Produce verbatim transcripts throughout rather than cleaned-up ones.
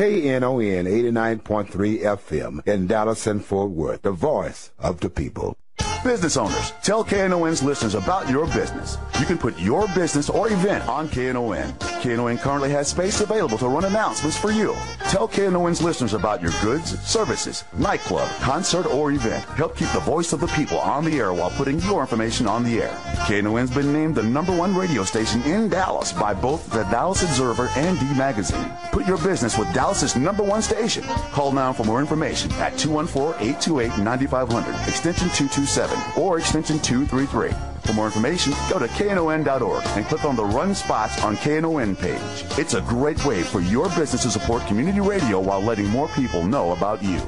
K N O N eighty-nine point three F M in Dallas and Fort Worth, the voice of the people. Business owners, tell K N O N's listeners about your business. You can put your business or event on K N O N. K N O N currently has space available to run announcements for you. Tell K N O N's listeners about your goods, services, nightclub, concert, or event. Help keep the voice of the people on the air while putting your information on the air. K N O N's been named the number one radio station in Dallas by both the Dallas Observer and D Magazine. Put your business with Dallas's number one station. Call now for more information at two one four, eight two eight, nine five zero zero, extension two two seven, or extension two three three. For more information, go to K N O N dot org and click on the Run Spots on K N O N page. It's a great way for your business to support community radio while letting more people know about you.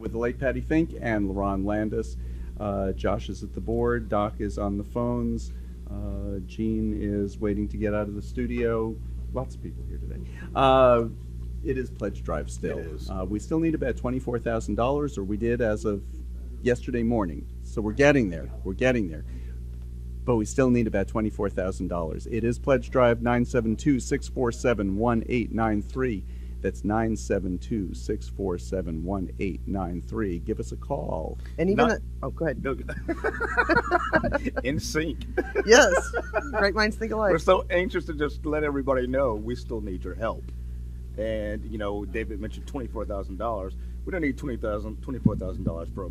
With the late Patti Fink and Lerone Landis. Uh, Josh is at the board, Doc is on the phones, uh, Gene is waiting to get out of the studio. Lots of people here today. Uh, it is pledge drive still. It is. Uh, we still need about twenty-four thousand dollars, or we did as of yesterday morning. So we're getting there, we're getting there. But we still need about twenty-four thousand dollars. It is pledge drive, nine seven two, six four seven, one eight nine three. That's nine seven two, six four seven, one eight nine three. Give us a call. And even Not, the, oh, go ahead. No, in sync. Yes. Great minds think alike. We're so anxious to just let everybody know we still need your help. And, you know, David mentioned twenty-four thousand dollars. We don't need twenty thousand dollars, twenty-four thousand dollars from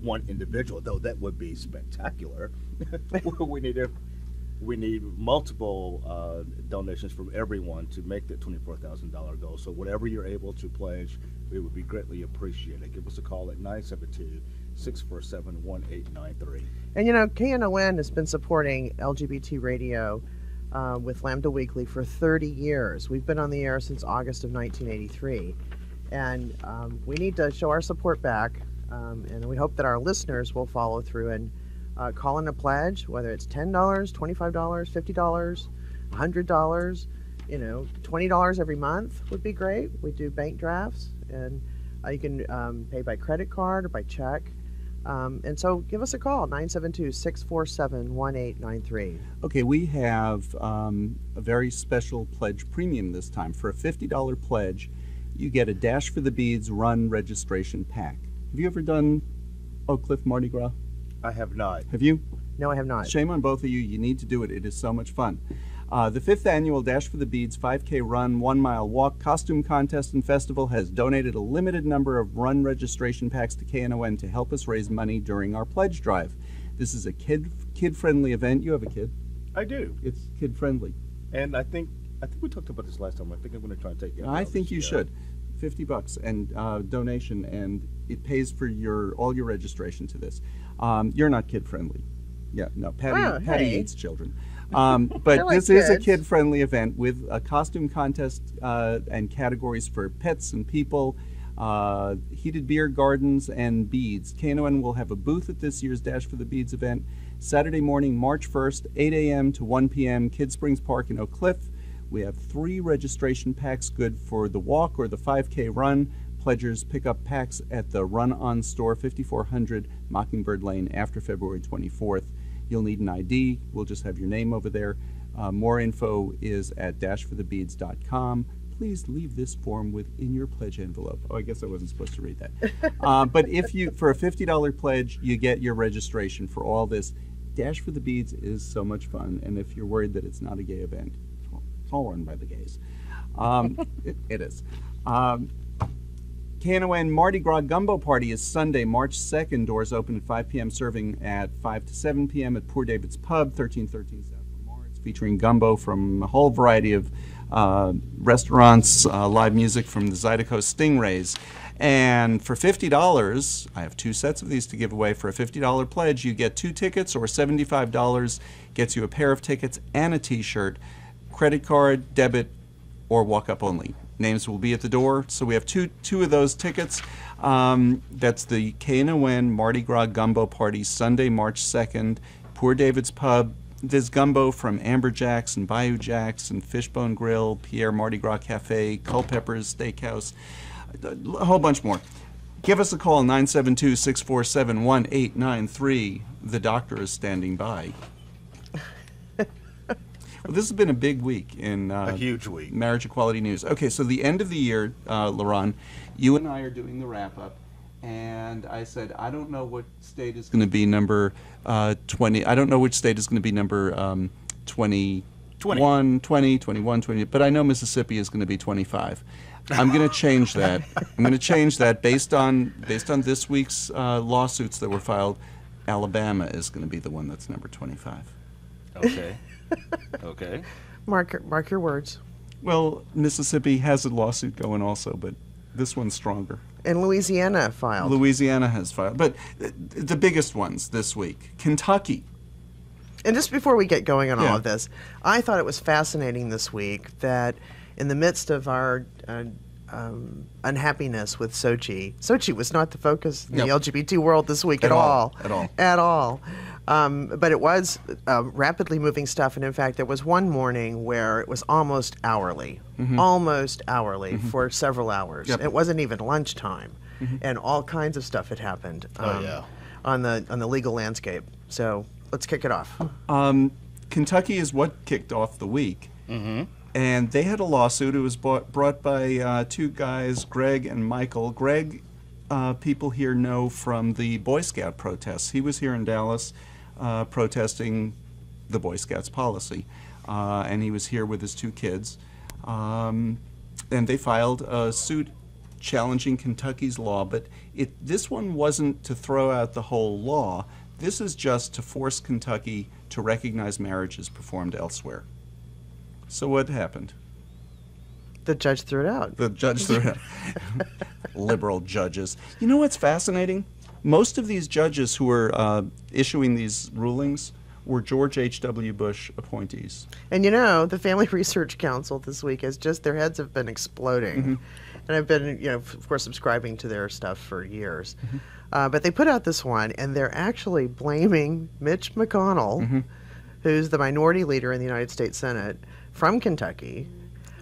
one individual, though that would be spectacular. we need to... We need multiple uh, donations from everyone to make that twenty-four thousand dollars goal. So whatever you're able to pledge, it would be greatly appreciated. Give us a call at nine seven two, six four seven, one eight nine three. And you know, K N O N has been supporting L G B T radio uh, with Lambda Weekly for thirty years. We've been on the air since August of nineteen eighty-three. And um, we need to show our support back. Um, and we hope that our listeners will follow through and Uh, call in a pledge, whether it's ten dollars, twenty-five dollars, fifty dollars, one hundred dollars, you know, twenty dollars every month would be great. We do bank drafts, and uh, you can um, pay by credit card or by check. Um, and so give us a call, nine seven two, six four seven, one eight nine three. Okay, we have um, a very special pledge premium this time. For a fifty dollar pledge, you get a Dash for the Beads Run registration pack. Have you ever done Oak Cliff Mardi Gras? I have not. Have you? No, I have not. Shame on both of you. You need to do it. It is so much fun. Uh, the fifth annual Dash for the Beads five K Run, One Mile Walk, Costume Contest, and Festival has donated a limited number of run registration packs to K N O N to help us raise money during our pledge drive. This is a kid kid-friendly event. You have a kid? I do. It's kid-friendly. And I think I think we talked about this last time. I think I'm going to try and take it. I think you should. fifty bucks and uh, donation, and it pays for your all your registration to this. Um, you're not kid friendly. Yeah, no, Patty, oh, Patty hey. hates children. Um, but like this kids. is a kid friendly event with a costume contest uh, and categories for pets and people, uh, heated beer gardens, and beads. K N O N will have a booth at this year's Dash for the Beads event Saturday morning, March first, eight A M to one P M, Kids Springs Park in Oak Cliff. We have three registration packs good for the walk or the five K run. Pledgers pick up packs at the Run On Store, fifty-four hundred Mockingbird Lane, after February twenty-fourth. You'll need an I D. We'll just have your name over there. Uh, more info is at Dash For The Beads dot com. Please leave this form within your pledge envelope. Oh, I guess I wasn't supposed to read that. uh, but if you, for a fifty dollar pledge, you get your registration for all this. Dash for the Beads is so much fun, and if you're worried that it's not a gay event, it's all run by the gays. Um, it, it is. Um, K N O N Mardi Gras Gumbo Party is Sunday, March second. Doors open at five P M, serving at five to seven P M at Poor David's Pub, thirteen thirteen South Lamar. It's featuring gumbo from a whole variety of uh, restaurants, uh, live music from the Zydeco Stingrays. And for fifty dollars, I have two sets of these to give away. For a fifty dollar pledge, you get two tickets, or seventy-five dollars gets you a pair of tickets and a T-shirt, credit card, debit, or walk-up only. Names will be at the door. So we have two two of those tickets. Um, that's the K N O N Mardi Gras Gumbo Party, Sunday, March second, Poor David's Pub. There's gumbo from Amber Jack's and Bayou Jack's and Fishbone Grill, Pierre Mardi Gras Cafe, Culpepper's Steakhouse, a whole bunch more. Give us a call, nine seven two, six four seven, one eight nine three. The doctor is standing by. Well, this has been a big week in uh, a huge week. Marriage equality news. Okay, so the end of the year, uh, Lerone, you and I are doing the wrap-up, and I said, I don't know what state is going to be number uh, twenty. I don't know which state is going to be number um, twenty-one, twenty, twenty-one, twenty, but I know Mississippi is going to be twenty-five. I'm going to change that. I'm going to change that based on, based on this week's uh, lawsuits that were filed. Alabama is going to be the one that's number twenty-five. Okay. Okay. Mark, mark your words. Well, Mississippi has a lawsuit going also, but this one's stronger. And Louisiana filed. Louisiana has filed. But th the biggest ones this week, Kentucky. And just before we get going on yeah. all of this, I thought it was fascinating this week that in the midst of our uh, um, unhappiness with Sochi, Sochi was not the focus in nope. the L G B T world this week at, at all. all. At all. At all. Um, but it was uh, rapidly moving stuff, and in fact, there was one morning where it was almost hourly, mm-hmm. almost hourly mm-hmm. for several hours. Yep. It wasn't even lunchtime, mm-hmm. and all kinds of stuff had happened um, oh, yeah. on the on the legal landscape. So let's kick it off. Um, Kentucky is what kicked off the week, mm-hmm. and they had a lawsuit. It was bought, brought by uh, two guys, Greg and Michael. Greg, uh, people here know from the Boy Scout protests. He was here in Dallas. Uh, protesting the Boy Scouts policy, uh, and he was here with his two kids, um, and they filed a suit challenging Kentucky's law. But it, this one wasn't to throw out the whole law. This is just to force Kentucky to recognize marriages performed elsewhere. So what happened? The judge threw it out. The judge threw it out. Liberal judges. You know what's fascinating? Most of these judges who were uh, issuing these rulings were George H W Bush appointees. And you know, the Family Research Council this week has just, their heads have been exploding. Mm-hmm. And I've been, you know, of course, subscribing to their stuff for years. Mm-hmm. uh, but they put out this one, and they're actually blaming Mitch McConnell, mm-hmm. who's the minority leader in the United States Senate from Kentucky.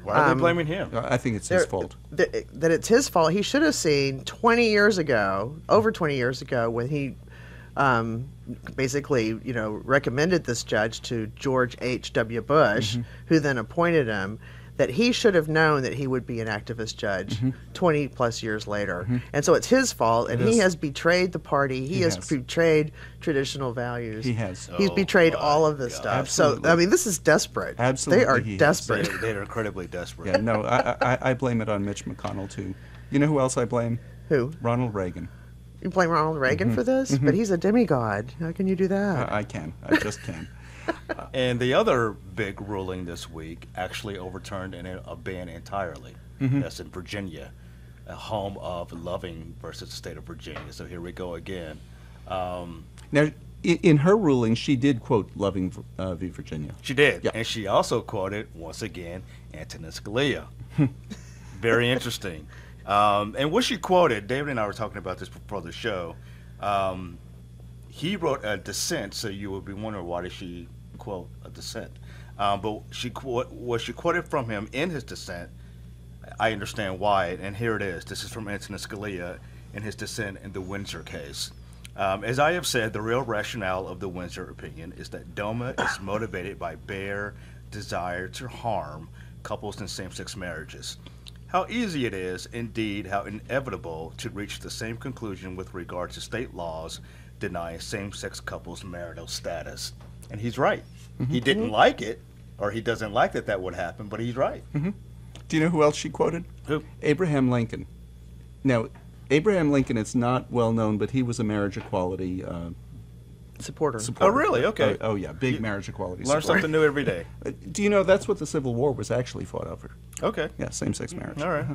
Why are um, they blaming him? I think it's his fault. Th that it's his fault. He should have seen twenty years ago, over twenty years ago, when he um, basically, you know, recommended this judge to George H W Bush, mm-hmm. who then appointed him, that he should have known that he would be an activist judge mm-hmm. twenty plus years later. Mm-hmm. And so it's his fault, and it he is. has betrayed the party. He, he has, has betrayed traditional values. He has. He's oh betrayed all of this God. stuff. Absolutely. So, I mean, this is desperate. Absolutely. They are desperate. They, they are incredibly desperate. Yeah, no, I, I, I blame it on Mitch McConnell, too. You know who else I blame? Who? Ronald Reagan. You blame Ronald Reagan mm-hmm. for this? Mm-hmm. But he's a demigod. How can you do that? I, I can. I just can. And the other big ruling this week actually overturned an, a ban entirely. Mm-hmm. That's in Virginia, a home of Loving versus the state of Virginia. So here we go again. Um, now, in, in her ruling, she did quote Loving uh, v. Virginia. She did. Yeah. And she also quoted, once again, Antonin Scalia. Very interesting. Um, and what she quoted, David and I were talking about this before the show, um, he wrote a dissent, so you would be wondering why did she quote a dissent. Um, but she quote, what she quoted from him in his dissent, I understand why, and here it is. This is from Antonin Scalia in his dissent in the Windsor case. Um, as I have said, the real rationale of the Windsor opinion is that DOMA is motivated by bare desire to harm couples in same-sex marriages. How easy it is, indeed, how inevitable, to reach the same conclusion with regard to state laws denying same-sex couples marital status. And he's right. Mm-hmm. He didn't like it, or he doesn't like that that would happen, but he's right. Mm-hmm. Do you know who else she quoted? Who? Abraham Lincoln. Now, Abraham Lincoln is not well known, but he was a marriage equality uh, supporter. supporter. Oh, really? Okay. Oh, oh yeah. Big you marriage equality learn supporter. Learn something new every day. Do you know that's what the Civil War was actually fought over? Okay. Yeah, same-sex marriage. All right.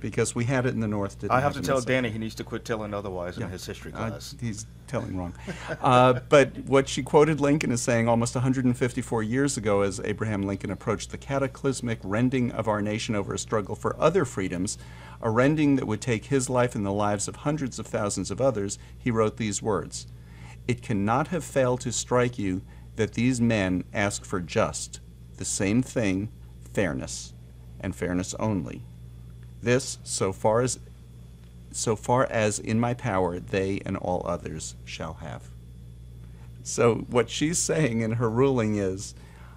because we had it in the North. Didn't I have to tell Danny he needs to quit telling otherwise yeah. in his history class. Uh, he's telling wrong. uh, but what she quoted Lincoln as saying almost one hundred fifty-four years ago as Abraham Lincoln approached the cataclysmic rending of our nation over a struggle for other freedoms, a rending that would take his life and the lives of hundreds of thousands of others, he wrote these words, "It cannot have failed to strike you that these men ask for just, the same thing, fairness, and fairness only. This, so far as, so far as in my power, they and all others shall have." So what she's saying in her ruling is,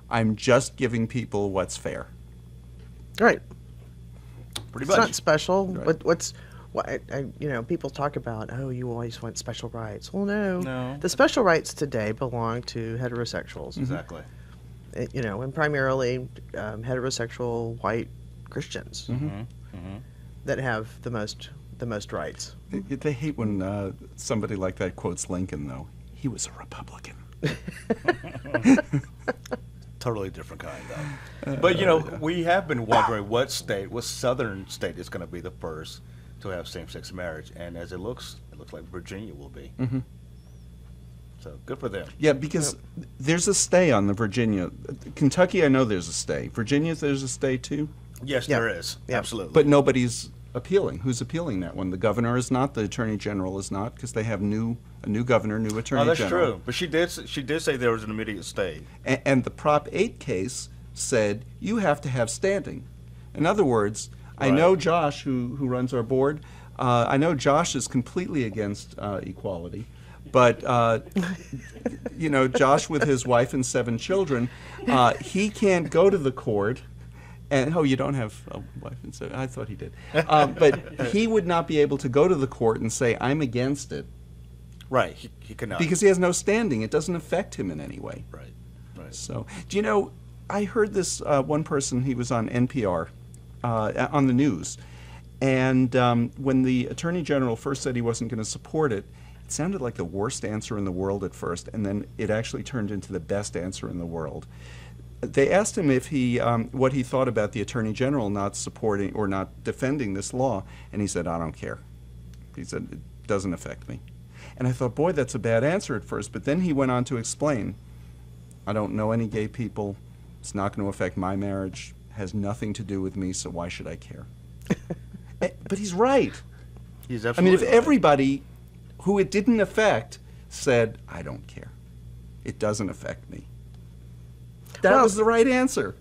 I'm just giving people what's fair. Right. Pretty much. It's not special. Right. What, what's, what, I, I, you know, people talk about, oh, you always want special rights. Well, no. No. The special rights today belong to heterosexuals. Exactly. Mm-hmm. it, you know, and primarily um, heterosexual white Christians. Mm-hmm. Mm-hmm. That have the most the most rights. They, they hate when uh, somebody like that quotes Lincoln, though. He was a Republican. Totally different kind, though. Uh, but you know, uh, yeah. we have been wondering what state, what southern state, is going to be the first to have same-sex marriage, and as it looks, it looks like Virginia will be. Mm-hmm. So good for them. Yeah, because yep. there's a stay on the Virginia, Kentucky. I know there's a stay. Virginia, there's a stay too. Yes, yep. there is. Yep. Absolutely. But nobody's appealing. Who's appealing that one? The governor is not. The attorney general is not, because they have new a new governor, new attorney general. Oh, that's general. True. But she did she did say there was an immediate stay. And, and the Prop eight case said you have to have standing. In other words, right. I know Josh, who who runs our board. Uh, I know Josh is completely against uh, equality. But, uh, you know, Josh with his wife and seven children, uh, he can't go to the court. And, oh, you don't have a wife and seven. I thought he did. Um, but he would not be able to go to the court and say, I'm against it. Right. He, he cannot. Because he has no standing. It doesn't affect him in any way. Right. Right. So, do you know, I heard this uh, one person, he was on N P R, uh, on the news. And um, when the Attorney General first said he wasn't going to support it, it sounded like the worst answer in the world at first, and then it actually turned into the best answer in the world. They asked him if he, um, what he thought about the Attorney General not supporting or not defending this law, and he said, "I don't care." He said, "It doesn't affect me." And I thought, boy, that's a bad answer at first, but then he went on to explain, "I don't know any gay people. It's not going to affect my marriage. It has nothing to do with me, so why should I care?" But he's right. He's absolutely I mean, if everybody who it didn't affect said, "I don't care. It doesn't affect me." That well, was the right answer.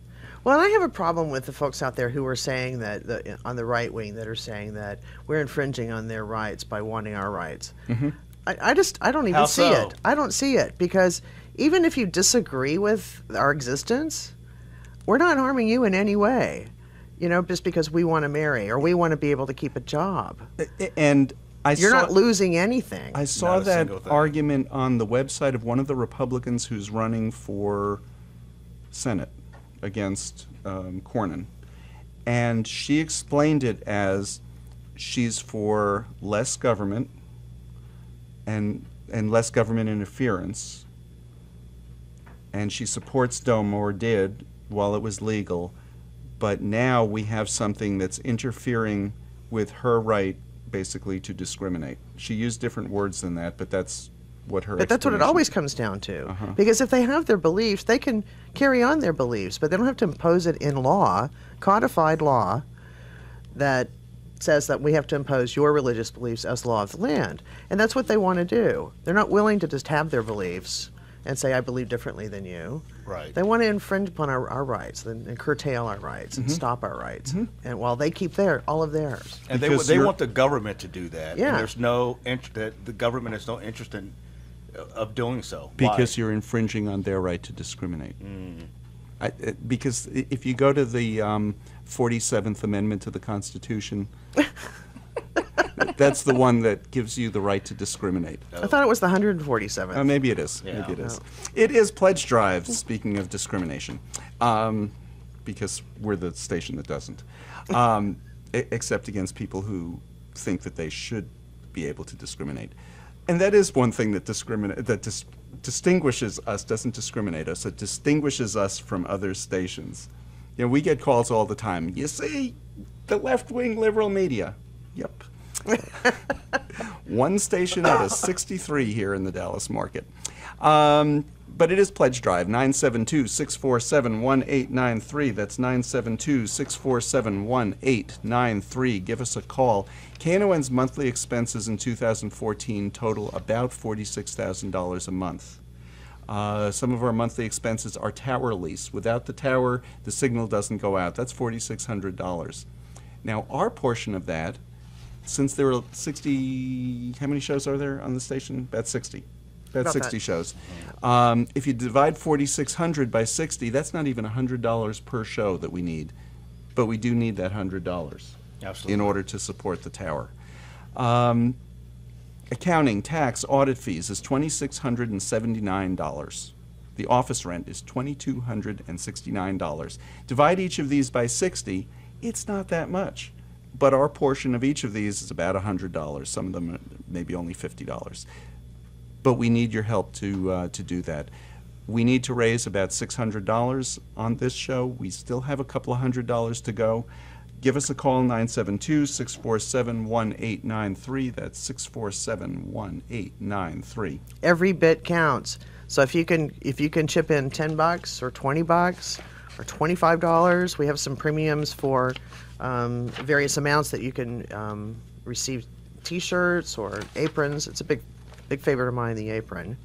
Well, I have a problem with the folks out there who are saying that, the, on the right wing, that are saying that we're infringing on their rights by wanting our rights. Mm-hmm. I, I just, I don't even How see so? it. I don't see it, because even if you disagree with our existence, we're not harming you in any way, you know, just because we want to marry or we want to be able to keep a job. And I You're saw, not losing anything. I saw not that argument on the website of one of the Republicans who's running for Senate against um, Cornyn, and she explained it as she's for less government and and less government interference, and she supports DOMA, or did while it was legal, but now we have something that's interfering with her right, basically, to discriminate. She used different words than that, but that's what her but that's what it always comes down to. Uh-huh. Because if they have their beliefs, they can carry on their beliefs, but they don't have to impose it in law, codified law, that says that we have to impose your religious beliefs as law of the land. And that's what they want to do. They're not willing to just have their beliefs and say, I believe differently than you. Right. They want to infringe upon our, our rights, and, and curtail our rights, mm-hmm. and stop our rights, mm-hmm. and while they keep their all of theirs. And because they they want the government to do that. Yeah. And there's no interest. The government has no interest in uh, of doing so. Because Why? You're infringing on their right to discriminate. Mm. I, uh, because if you go to the um, forty-seventh Amendment to the Constitution. That's the one that gives you the right to discriminate. I thought it was the one hundred forty-seventh. Uh, maybe it is. Yeah. Maybe it is. Oh. It is Pledge Drive, speaking of discrimination, um, because we're the station that doesn't, um, except against people who think that they should be able to discriminate. And that is one thing that, discrimin that dis distinguishes us, doesn't discriminate us. It distinguishes us from other stations. You know, we get calls all the time. You see, The left-wing liberal media. Yep. One station out of sixty-three here in the Dallas market. Um, but it is Pledge Drive, nine seven two, six four seven, one eight nine three. That's nine seven two, six four seven, one eight nine three. Give us a call. K N O N's monthly expenses in two thousand fourteen total about forty-six thousand dollars a month. Uh, some of our monthly expenses are tower lease. Without the tower, the signal doesn't go out. That's forty-six hundred dollars. Now, our portion of that, since there were sixty, how many shows are there on the station? About sixty. About, About sixty that. shows. Um, if you divide forty-six hundred by sixty, that's not even one hundred dollars per show that we need. But we do need that one hundred dollars Absolutely. In order to support the tower. Um, Accounting, tax, audit fees is two thousand six hundred seventy-nine dollars. The office rent is two thousand two hundred sixty-nine dollars. Divide each of these by sixty, it's not that much. But our portion of each of these is about one hundred dollars. Some of them maybe only fifty dollars. But we need your help to, uh, to do that. We need to raise about six hundred dollars on this show. We still have a couple of hundred dollars to go. Give us a call, nine seven two, six four seven, one eight nine three. That's six four seven, one eight nine three. Every bit counts. So if you can if you can chip in ten bucks or twenty bucks or twenty-five dollars, we have some premiums for um, various amounts that you can um, receive, T-shirts or aprons. It's a big big favorite of mine, the apron,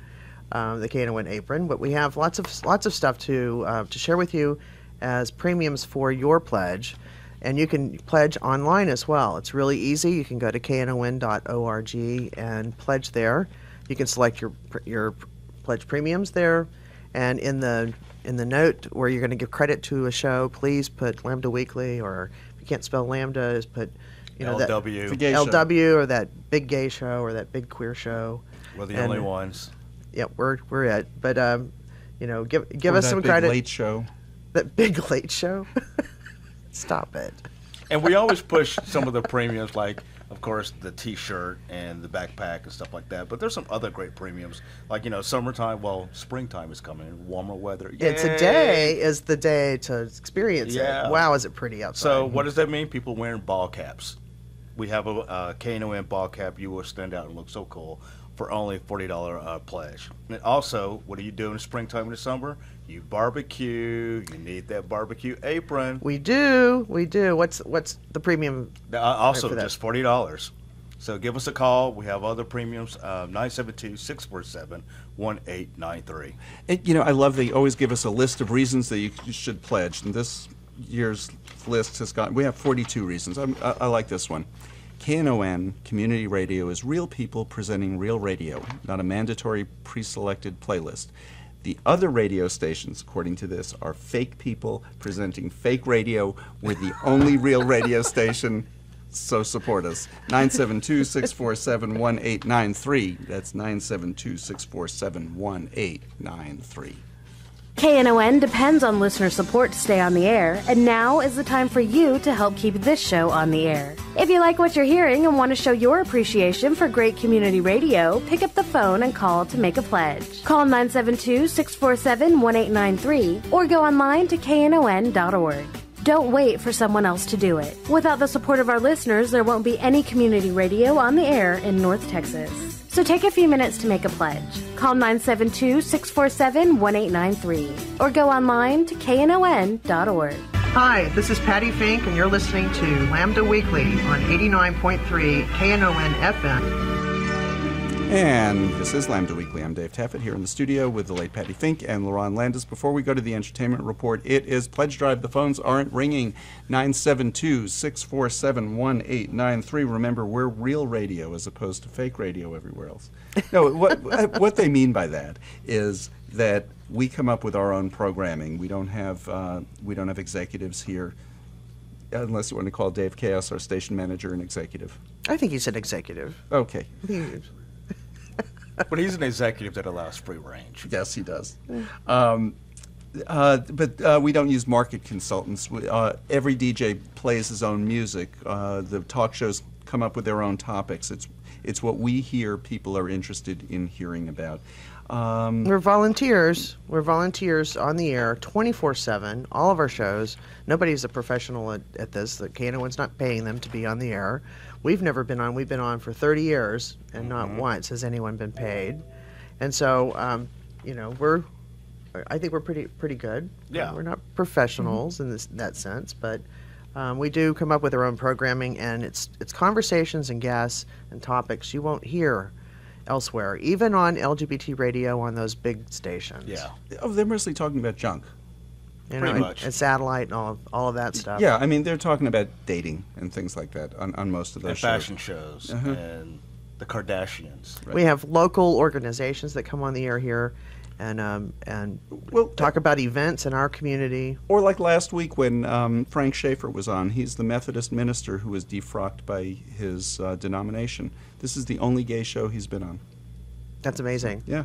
um, the K N O N apron. But we have lots of lots of stuff to uh, to share with you as premiums for your pledge. And you can pledge online as well. It's really easy. You can go to K N O N dot org and pledge there. You can select your your pledge premiums there. And in the in the note where you're going to give credit to a show, please put Lambda Weekly, or if you can't spell Lambda, just put you know L W. That L W show. Or that big gay show or that big queer show. We're the and, only ones. Yeah, we're we're it. But um, you know, give give or us that some big credit. Late show. That big late show. Stop it. And we always push some of the premiums, like, of course, the T-shirt and the backpack and stuff like that. But there's some other great premiums, like, you know, summertime. Well, springtime is coming, warmer weather. Yay! And today is the day to experience yeah. it. Wow, is it pretty outside. So what does that mean? People wearing ball caps. We have a uh, K N O N ball cap. You will stand out and look so cool for only forty dollars uh, pledge. And also, what do you do in the springtime and the summer? You barbecue. You need that barbecue apron. We do. We do. What's what's the premium? Uh, also, for that? Just forty dollars. So give us a call. We have other premiums, uh, nine seven two, six four seven, one eight nine three. It, you know, I love they always give us a list of reasons that you should pledge. And this year's list has gotten, we have forty-two reasons. I'm, I, I like this one. K N O N Community Radio is real people presenting real radio, not a mandatory pre-selected playlist. The other radio stations, according to this, are fake people presenting fake radio. We're the only real radio station, so support us. nine seven two, six four seven, one eight nine three. That's nine seven two, six four seven, one eight nine three. K N O N depends on listener support to stay on the air, and now is the time for you to help keep this show on the air. If you like what you're hearing and want to show your appreciation for great community radio, pick up the phone and call to make a pledge. Call nine seven two, six four seven, one eight nine three or go online to K N O N dot org. Don't wait for someone else to do it. Without the support of our listeners, there won't be any community radio on the air in North Texas. So take a few minutes to make a pledge. Call nine seven two, six four seven, one eight nine three or go online to K N O N dot org. Hi, this is Patti Fink, and you're listening to Lambda Weekly on eighty-nine point three K N O N F M. And this is Lambda Weekly. I'm Dave Taffet here in the studio with the late Patti Fink and Lerone Landis. Before we go to the entertainment report, it is Pledge Drive. The phones aren't ringing. nine seven two, six four seven, one eight nine three. Remember, we're real radio as opposed to fake radio everywhere else. No, what, what they mean by that is that we come up with our own programming. We don't have, uh, we don't have executives here, unless you want to call Dave Chaos, our station manager, an executive. I think he's an executive. Okay. But he's an executive that allows free range. Yes, he does. Um, Uh, but uh, we don't use market consultants. We, uh, every D J plays his own music. Uh, the talk shows come up with their own topics. It's, it's what we hear people are interested in hearing about. Um, we're volunteers. We're volunteers on the air, twenty-four seven, all of our shows. Nobody's a professional at, at this. The K N O N's not paying them to be on the air. We've never been on. We've been on for thirty years, and not mm-hmm. once has anyone been paid. And so, um, you know, we're, I think we're pretty pretty good. Yeah. We're not professionals mm-hmm. in this, that sense, but um, we do come up with our own programming, and it's it's conversations and guests and topics you won't hear elsewhere, even on L G B T radio on those big stations. Yeah. Oh, they're mostly talking about junk. You Pretty know, much. And, and satellite and all of, all of that stuff. Yeah, I mean, they're talking about dating and things like that on, on most of those and shows. Fashion shows uh-huh. and the Kardashians. Right. We have local organizations that come on the air here and um, and well, talk uh, about events in our community. Or like last week when um, Frank Schaefer was on, he's the Methodist minister who was defrocked by his uh, denomination. This is the only gay show he's been on. That's amazing. Yeah.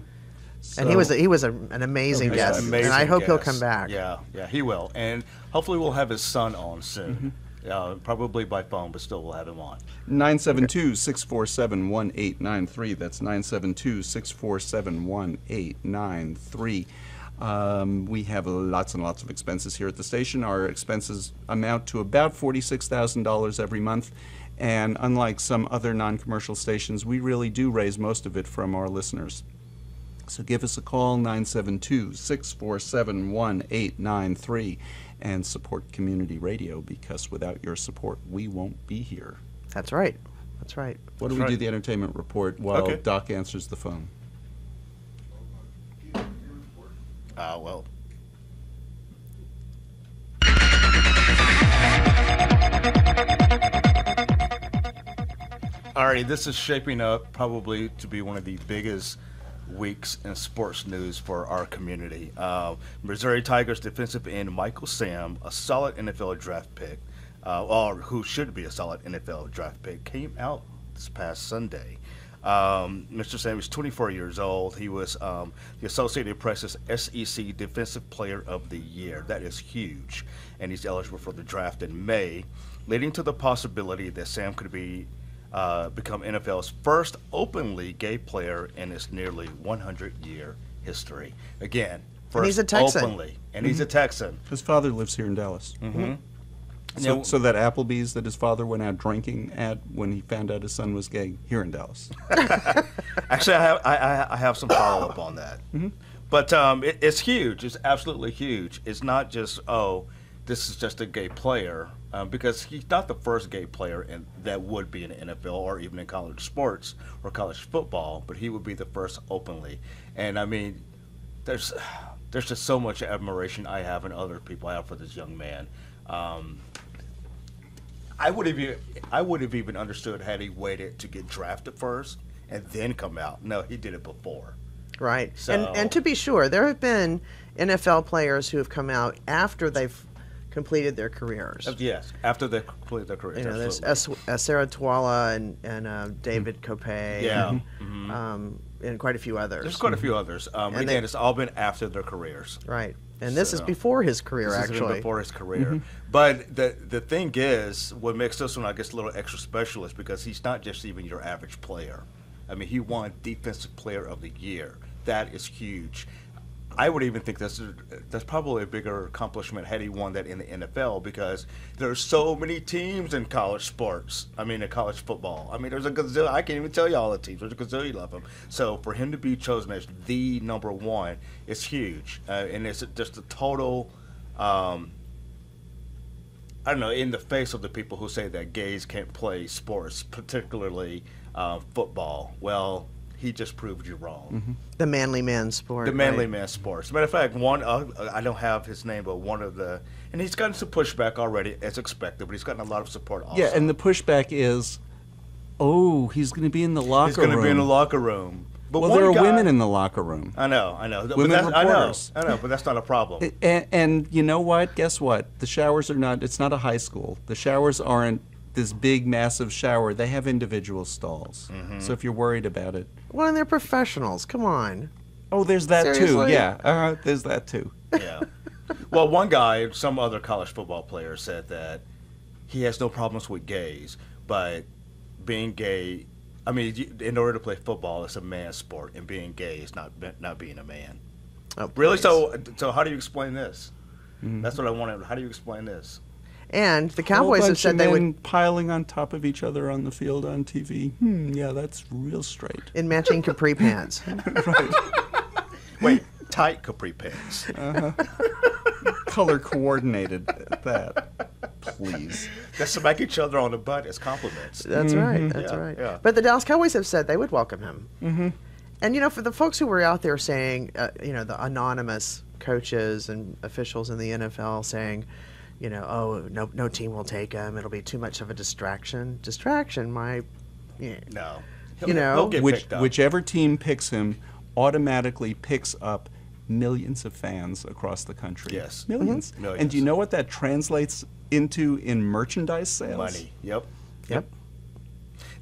So, and he was a, he was a, an amazing okay. guest, amazing and I hope guest. he'll come back. Yeah, yeah, he will, and hopefully we'll have his son on soon. Mm-hmm. Uh, probably by phone, but still we'll have him on. nine seven two, six four seven, one eight nine three. That's nine seven two, six four seven, one eight nine three. Um, we have lots and lots of expenses here at the station. Our expenses amount to about forty-six thousand dollars every month. And unlike some other non-commercial stations, we really do raise most of it from our listeners. So give us a call, nine seven two, six four seven, one eight nine three, and support community radio, because without your support, we won't be here. That's right. That's right. Why don't we do the entertainment report while okay. Doc answers the phone? Ah, uh, well. All right, this is shaping up probably to be one of the biggest weeks in sports news for our community. Uh, Missouri Tigers defensive end Michael Sam, a solid N F L draft pick, uh, or who should be a solid N F L draft pick, came out this past Sunday. Um, Mister Sam is twenty-four years old. He was um, the Associated Press's S E C Defensive Player of the Year. That is huge, and he's eligible for the draft in May, leading to the possibility that Sam could be Uh, become N F L's first openly gay player in its nearly one hundred year history. Again, first and he's a Texan. openly, and mm-hmm. he's a Texan. His father lives here in Dallas. Mm-hmm. So, now, so that Applebee's that his father went out drinking at when he found out his son was gay here in Dallas. Actually, I have, I, I have some follow up on that. Mm-hmm. But um, it, it's huge. It's absolutely huge. It's not just oh, this is just a gay player. Um, because he's not the first gay player in, that would be in the N F L or even in college sports or college football, but he would be the first openly. And, I mean, there's there's just so much admiration I have and other people I have for this young man. Um, I would have I would have even understood had he waited to get drafted first and then come out. No, he did it before. Right. So, and, and to be sure, there have been N F L players who have come out after they've completed their careers. Yes, after they completed their careers. You know, there's S S Sarah Tuala and, and uh, David mm-hmm. Kopay. Yeah. And, mm-hmm. um, and quite a few others. There's quite a few others. Um, and again, they, it's all been after their careers. Right. And this so, is before his career, this actually. This is before his career. Mm-hmm. But the the thing is, what makes this one, I guess, a little extra special is because he's not just even your average player. I mean, he won Defensive Player of the Year. That is huge. I would even think that's, that's probably a bigger accomplishment had he won that in the N F L, because there's so many teams in college sports. I mean, in college football. I mean, there's a gazillion. I can't even tell you all the teams. There's a gazillion of them. So for him to be chosen as the number one is huge. Uh, and it's just a total, um, I don't know, in the face of the people who say that gays can't play sports, particularly uh, football. Well, he just proved you wrong. Mm-hmm. The manly man sport. The manly right? man sport. As a matter of fact, one uh, I don't have his name, but one of the, and he's gotten some pushback already, as expected, but he's gotten a lot of support also. Yeah, and the pushback is, oh, he's going to be in the locker he's room. He's going to be in the locker room. But well, there are guy, women in the locker room. I know, I know. Women but reporters. I know, I know, but that's not a problem. And, and you know what? Guess what? The showers are not, it's not a high school. The showers aren't this big, massive shower. They have individual stalls. Mm-hmm. So if you're worried about it. Well, and they're professionals. Come on. Oh, there's that Seriously? too. Yeah, uh, there's that too. Yeah. Well, one guy, some other college football player, said that he has no problems with gays, but being gay, I mean, you, in order to play football, it's a man's sport, and being gay is not not being a man. Oh, really? So, so how do you explain this? Mm-hmm. That's what I wanted. How do you explain this? And the Cowboys have said they would piling on top of each other on the field on T V. Hmm, yeah, that's real straight. In matching capri pants. Right. Wait, tight capri pants. Uh-huh. Color coordinated at that. Please. That's to smack each other on the butt as compliments. That's mm-hmm. right. That's yeah, right. Yeah. But the Dallas Cowboys have said they would welcome him. Mm-hmm. And, you know, for the folks who were out there saying, uh, you know, the anonymous coaches and officials in the N F L saying, you know, oh, no no team will take him. It'll be too much of a distraction. Distraction, my... Yeah. No. He'll, you know, he'll get which, picked up. Whichever team picks him automatically picks up millions of fans across the country. Yes. Millions. Mm-hmm. Millions. And do you know what that translates into in merchandise sales? Money. Yep. Yep.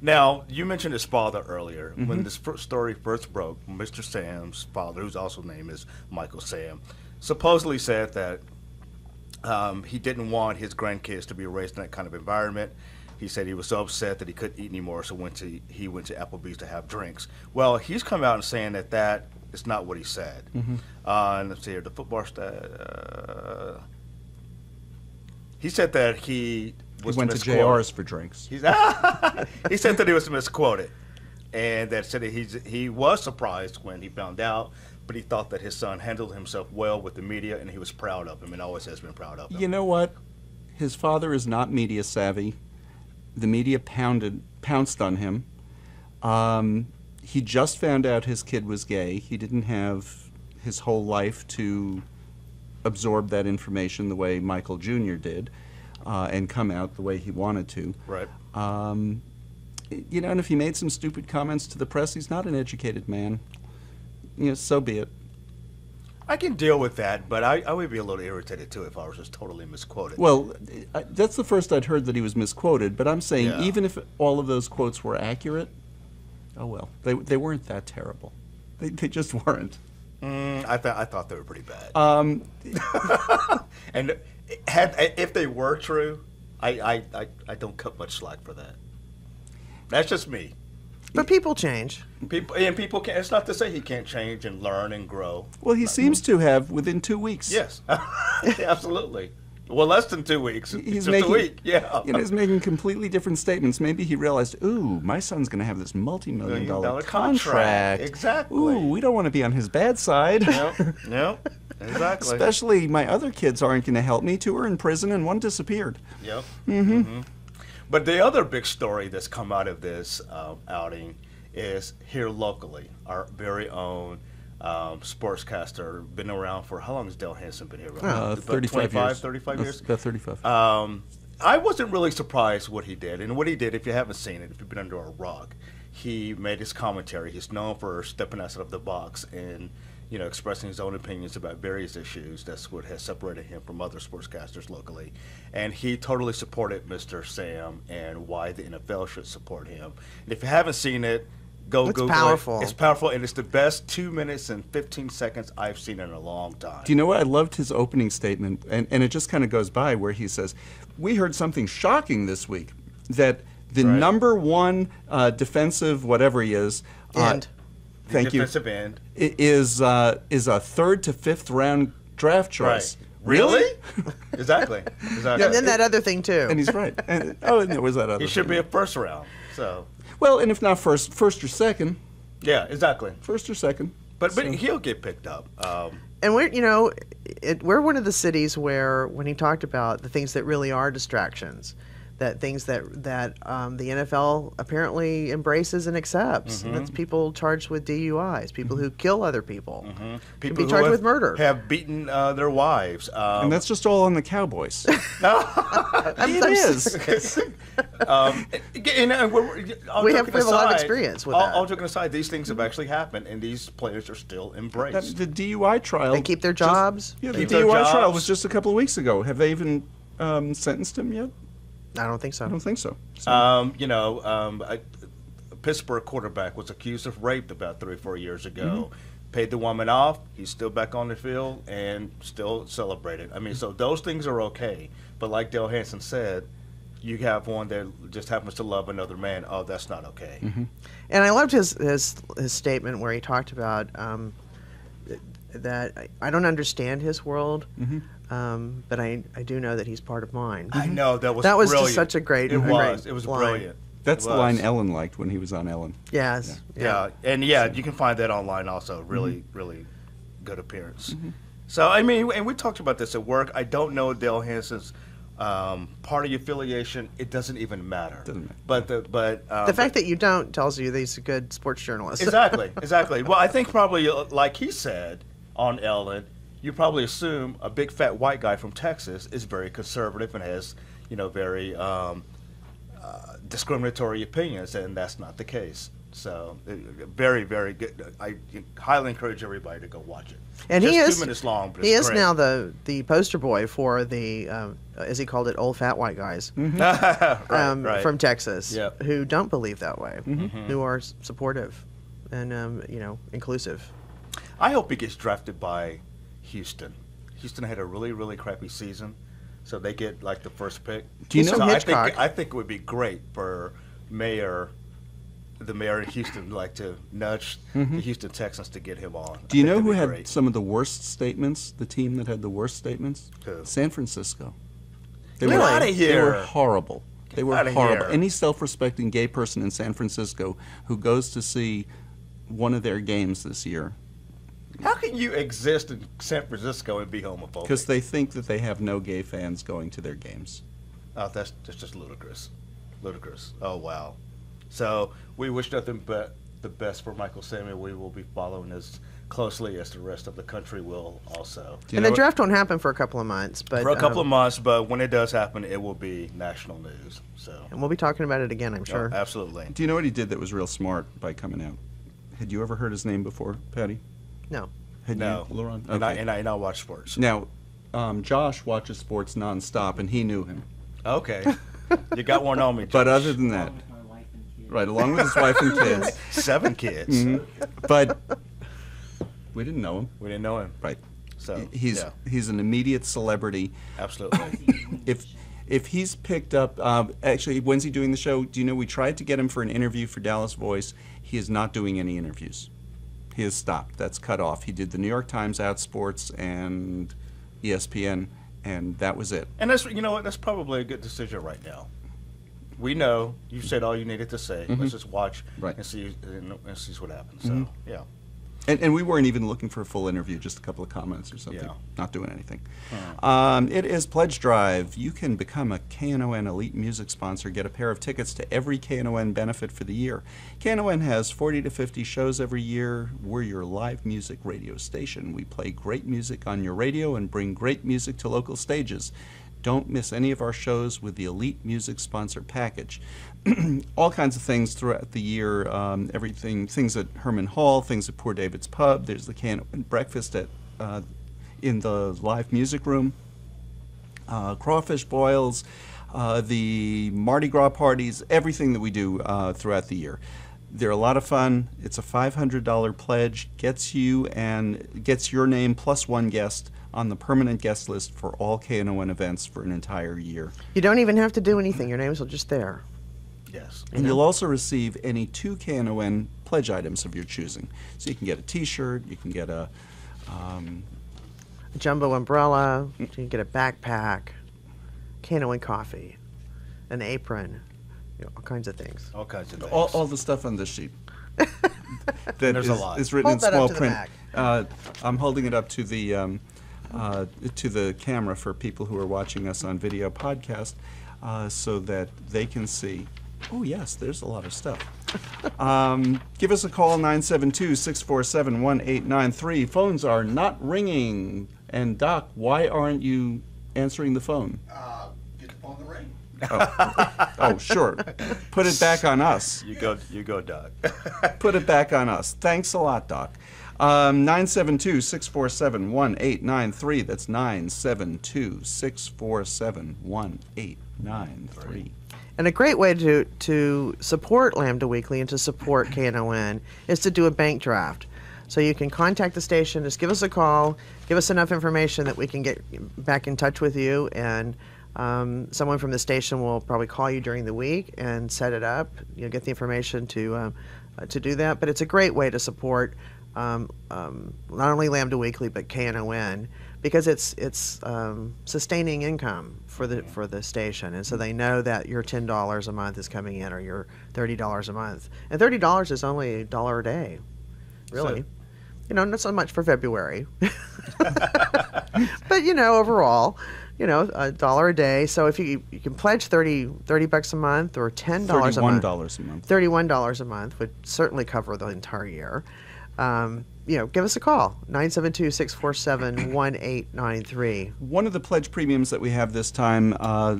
Now, you mentioned his father earlier. Mm-hmm. When this story first broke, Mister Sam's father, whose also name is Michael Sam, supposedly said that Um, he didn't want his grandkids to be raised in that kind of environment. He said he was so upset that he couldn't eat anymore, so went to, he went to Applebee's to have drinks. Well, he's come out and saying that that is not what he said. Mm-hmm. uh, and let's see here, the football stat. Uh, he said that he was he went to J R's for drinks. He's, he said that he was misquoted, and that said that he's, he was surprised when he found out. But he thought that his son handled himself well with the media, and he was proud of him and always has been proud of him. You know what? His father is not media savvy. The media pounded, pounced on him. Um, he just found out his kid was gay. He didn't have his whole life to absorb that information the way Michael Junior did uh, and come out the way he wanted to. Right. Um, you know, and if he made some stupid comments to the press, he's not an educated man. Yeah, so be it. I can deal with that, but I, I would be a little irritated too if I was just totally misquoted. Well, I, that's the first I'd heard that he was misquoted, but I'm saying yeah. even if all of those quotes were accurate, oh well, they, they weren't that terrible. They, they just weren't. Mm, I, th I thought they were pretty bad. Um, and had, if they were true, I, I, I, I don't cut much slack for that. That's just me. But people change. People and people can. It's not to say he can't change and learn and grow. Well, he not seems really. to have within two weeks. Yes, absolutely. Well, less than two weeks. He's Just making, a week. Yeah, you know, he's making completely different statements. Maybe he realized, ooh, my son's going to have this multi-million dollar, dollar contract. contract. Exactly. Ooh, we don't want to be on his bad side. No, nope. no, nope. exactly. Especially my other kids aren't going to help me. Two are in prison and one disappeared. Yep. Mm-hmm. Mm-hmm. But the other big story that's come out of this um, outing is here locally, our very own um, sportscaster, been around for, how long has Dale Hansen been here? Right? Uh, thirty-five years. thirty-five years? About thirty-five. Um, I wasn't really surprised what he did. And what he did, if you haven't seen it, if you've been under a rock, he made his commentary. He's known for stepping outside of the box and, you know, expressing his own opinions about various issues. That's what has separated him from other sportscasters locally. And he totally supported Mister Sam and why the N F L should support him. And if you haven't seen it, go Google it. It's powerful. It's powerful, and it's the best two minutes and fifteen seconds I've seen in a long time. Do you know what? I loved his opening statement, and, and it just kind of goes by where he says, we heard something shocking this week, that the right. number one uh, defensive whatever he is, and uh, Thank you. End. Is uh, is a third to fifth round draft choice. Right. Really? exactly. exactly. And then that other thing too. And he's right. And, oh, and there was that other. He should thing. be a first round. So. Well, and if not first, first or second. Yeah, exactly. First or second. But so. but he'll get picked up. Um, and we're you know, it, we're one of the cities where when he talked about the things that really are distractions. That things that that um, the N F L apparently embraces and accepts. Mm-hmm. That's people charged with D U Is, people mm-hmm. who kill other people, mm-hmm. people be who charged have, with murder, have beaten uh, their wives, um, and that's just all on the Cowboys. No, it is. um, and, and we're, all we have, we have aside, a lot of experience with all, that. All joking aside, these things have actually happened, and these players are still embraced. That, the D U I trial. They keep their jobs. Just, yeah, the D U I jobs. trial was just a couple of weeks ago. Have they even um, sentenced him yet? I don't think so. I don't think so. so. Um, you know, um, a, a Pittsburgh quarterback was accused of rape about three or four years ago. Mm-hmm. Paid the woman off. He's still back on the field and still celebrated. I mean, so those things are okay. But like Dale Hansen said, you have one that just happens to love another man, oh, that's not okay. Mm-hmm. And I loved his, his his statement where he talked about um, that I, I don't understand his world, mm-hmm. um, but I, I do know that he's part of mine. I know, that was That was brilliant. Just such a great It a was, great it was line. Brilliant. That's the line Ellen liked when he was on Ellen. Yes. Yeah, yeah. yeah. and yeah, you can find that online also. Really, mm-hmm. really good appearance. Mm-hmm. So, I mean, and we talked about this at work. I don't know Dale Hansen's Um, party affiliation, it doesn't even matter. Doesn't matter. But the but um, the fact but, that you don't tells you that he's a good sports journalist. Exactly, exactly. Well, I think probably like he said on Ellen, you probably assume a big fat white guy from Texas is very conservative and has you know very um, uh, discriminatory opinions, and that's not the case. So, very, very good. I highly encourage everybody to go watch it. And Just he is two minutes long. But he it's is great. Now the the poster boy for the um, as he called it, old fat white guys mm-hmm. right, um, right. from Texas yep. who don't believe that way, mm-hmm. who are supportive and um, you know inclusive. I hope he gets drafted by Houston. Houston had a really, really crappy season, so they get like the first pick. Do you know so Hitchcock? I think, I think it would be great for mayor. The mayor in Houston like to nudge mm-hmm. the Houston Texans to get him on. Do you know who had great. some of the worst statements? The team that had the worst statements? Who? San Francisco. They get were out of here. They were horrible. Get they were horrible. Here. Any self-respecting gay person in San Francisco who goes to see one of their games this year. How can you exist in San Francisco and be homophobic? Because they think that they have no gay fans going to their games. Oh, that's, that's just ludicrous. Ludicrous. Oh, wow. So we wish nothing but the best for Michael Sam. We will be following as closely as the rest of the country will also. And the draft won't happen for a couple of months. But for a couple um, of months, but when it does happen, it will be national news. So and we'll be talking about it again, I'm sure. Oh, absolutely. Do you know what he did that was real smart by coming out? Had you ever heard his name before, Patty? No. Had no. You, Lerone? Okay. And, I, and, I, and I watch sports. Now, um, Josh watches sports nonstop, and he knew him. Okay. You got one on me, Josh. But other than that... Right, along with his wife and kids. Seven kids. Mm-hmm. But we didn't know him. We didn't know him. Right. So he's yeah. he's an immediate celebrity. Absolutely. if if he's picked up, uh, actually, when's he doing the show? Do you know we tried to get him for an interview for Dallas Voice? He is not doing any interviews. He has stopped. That's cut off. He did the New York Times, Out Sports, and E S P N, and that was it. And that's you know what that's probably a good decision right now. We know you said all you needed to say. Mm-hmm. Let's just watch right. and see and, and see what happens. So mm-hmm. yeah, and, and we weren't even looking for a full interview, just a couple of comments or something. Yeah. Not doing anything. Mm-hmm. um, it is Pledge Drive. You can become a K N O N Elite Music sponsor. Get a pair of tickets to every K N O N benefit for the year. K N O N has forty to fifty shows every year. We're your live music radio station. We play great music on your radio and bring great music to local stages. Don't miss any of our shows with the Elite Music Sponsor Package. All kinds of things throughout the year, um, everything, things at Herman Hall, things at Poor David's Pub. There's the K N O N breakfast at, uh, in the live music room, uh, crawfish boils, uh, the Mardi Gras parties, everything that we do uh, throughout the year. They're a lot of fun. It's a five hundred dollar pledge, gets you and gets your name plus one guest on the permanent guest list for all K N O N events for an entire year. You don't even have to do anything. Your names are just there. Yes. And you'll also receive any two K N O N pledge items of your choosing. So you can get a T-shirt, you can get a... Um, a jumbo umbrella, you can get a backpack, K N O N coffee, an apron, you know, all kinds of things. All kinds of things. All, all the stuff on this sheet. that There's is, a lot. It's written Hold in small print. Uh, I'm holding it up to the... Um, Uh, to the camera for people who are watching us on video podcast uh, so that they can see, oh yes, there's a lot of stuff. um, give us a call, nine seven two, six four seven, one eight nine three. Phones are not ringing. And Doc, why aren't you answering the phone? Uh, get the phone to ring. Oh. Oh, sure. Put it back on us. You go, you go, Doc. Put it back on us. Thanks a lot, Doc. Um, nine seven two, six four seven, one eight nine three. That's nine seven two, six four seven, one eight nine three. And a great way to, to support Lambda Weekly and to support K N O N is to do a bank draft. So you can contact the station, just give us a call, give us enough information that we can get back in touch with you and Um, someone from the station will probably call you during the week and set it up. You'll get the information to uh, to do that. But it's a great way to support um, um, not only Lambda Weekly but K N O N, because it's it's um, sustaining income for the for the station, and so they know that your ten dollars a month is coming in, or your thirty dollars a month. And thirty dollars is only a dollar a day, really. So, you know, not so much for February, but you know, overall, you know, a dollar a day. So if you you can pledge thirty, thirty bucks a month, or ten dollars a month, thirty-one dollars a month, thirty-one dollars a month would certainly cover the entire year. Um, you know, give us a call, nine seven two, six four seven, one eight nine three. One of the pledge premiums that we have this time, uh,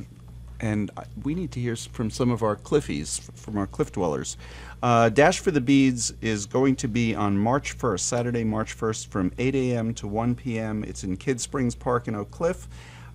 and we need to hear from some of our Cliffies, from our Cliff Dwellers. Uh, Dash for the Beads is going to be on March first, Saturday, March first, from eight A M to one P M It's in Kids Springs Park in Oak Cliff.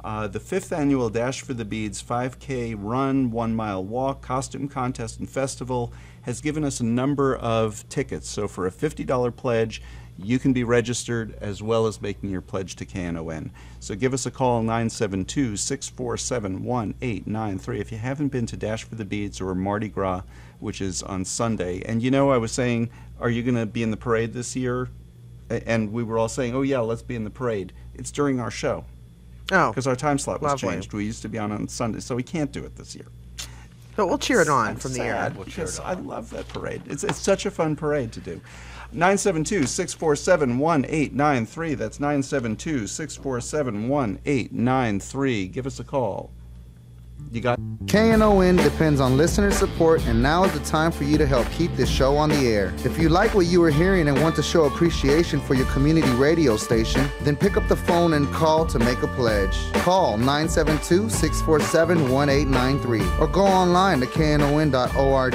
Uh, the fifth annual Dash for the Beads five K run, one-mile walk, costume contest, and festival has given us a number of tickets. So for a fifty dollar pledge, you can be registered as well as making your pledge to K N O N. So give us a call, nine seven two, six four seven, one eight nine three, if you haven't been to Dash for the Beads or Mardi Gras, which is on Sunday. And you know, I was saying, are you going to be in the parade this year? And we were all saying, oh yeah, let's be in the parade. It's during our show. Oh. Because our time slot was lovely. Changed. We used to be on on Sunday, so we can't do it this year. But we'll cheer it on I'm from sad. the air. We'll cheer it on. I love that parade. It's, it's such a fun parade to do. nine seven two, six four seven, one eight nine three. That's nine seven two, six four seven, one eight nine three. Give us a call. You got K N O N depends on listener support, and now is the time for you to help keep this show on the air. If you like what you are hearing and want to show appreciation for your community radio station, then pick up the phone and call to make a pledge. Call nine seven two, six four seven, one eight nine three or go online to K N O N dot org.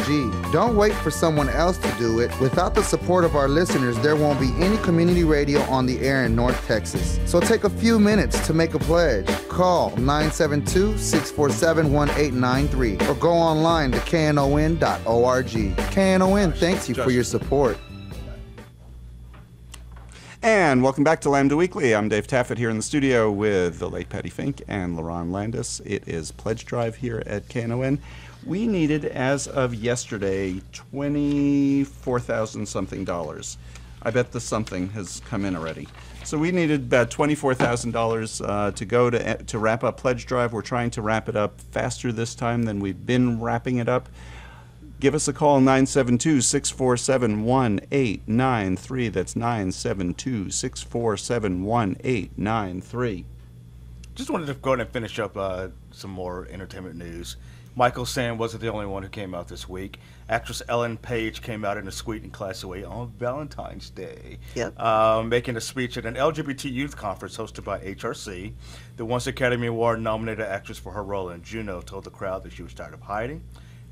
Don't wait for someone else to do it. Without the support of our listeners, there won't be any community radio on the air in North Texas. So take a few minutes to make a pledge. Call nine seven two, six four seven, one eight nine three or go online to K N O N dot org. K N O N thanks you for your support. And welcome back to Lambda Weekly. I'm Dave Taffet here in the studio with the late Patti Fink and Lerone Landis. It is Pledge Drive here at K N O N. We needed, as of yesterday, twenty-four thousand something dollars. I bet the something has come in already. So we needed about twenty-four thousand dollars uh, to go to, to wrap up Pledge Drive. We're trying to wrap it up faster this time than we've been wrapping it up. Give us a call, nine seven two, six four seven, one eight nine three. That's nine seven two, six four seven, one eight nine three. Just wanted to go ahead and finish up uh, some more entertainment news. Michael Sam wasn't the only one who came out this week. Actress Ellen Page came out in a suite in Class A on Valentine's Day, yep. um, making a speech at an L G B T youth conference hosted by H R C. The once Academy Award-nominated actress for her role in Juno told the crowd that she was tired of hiding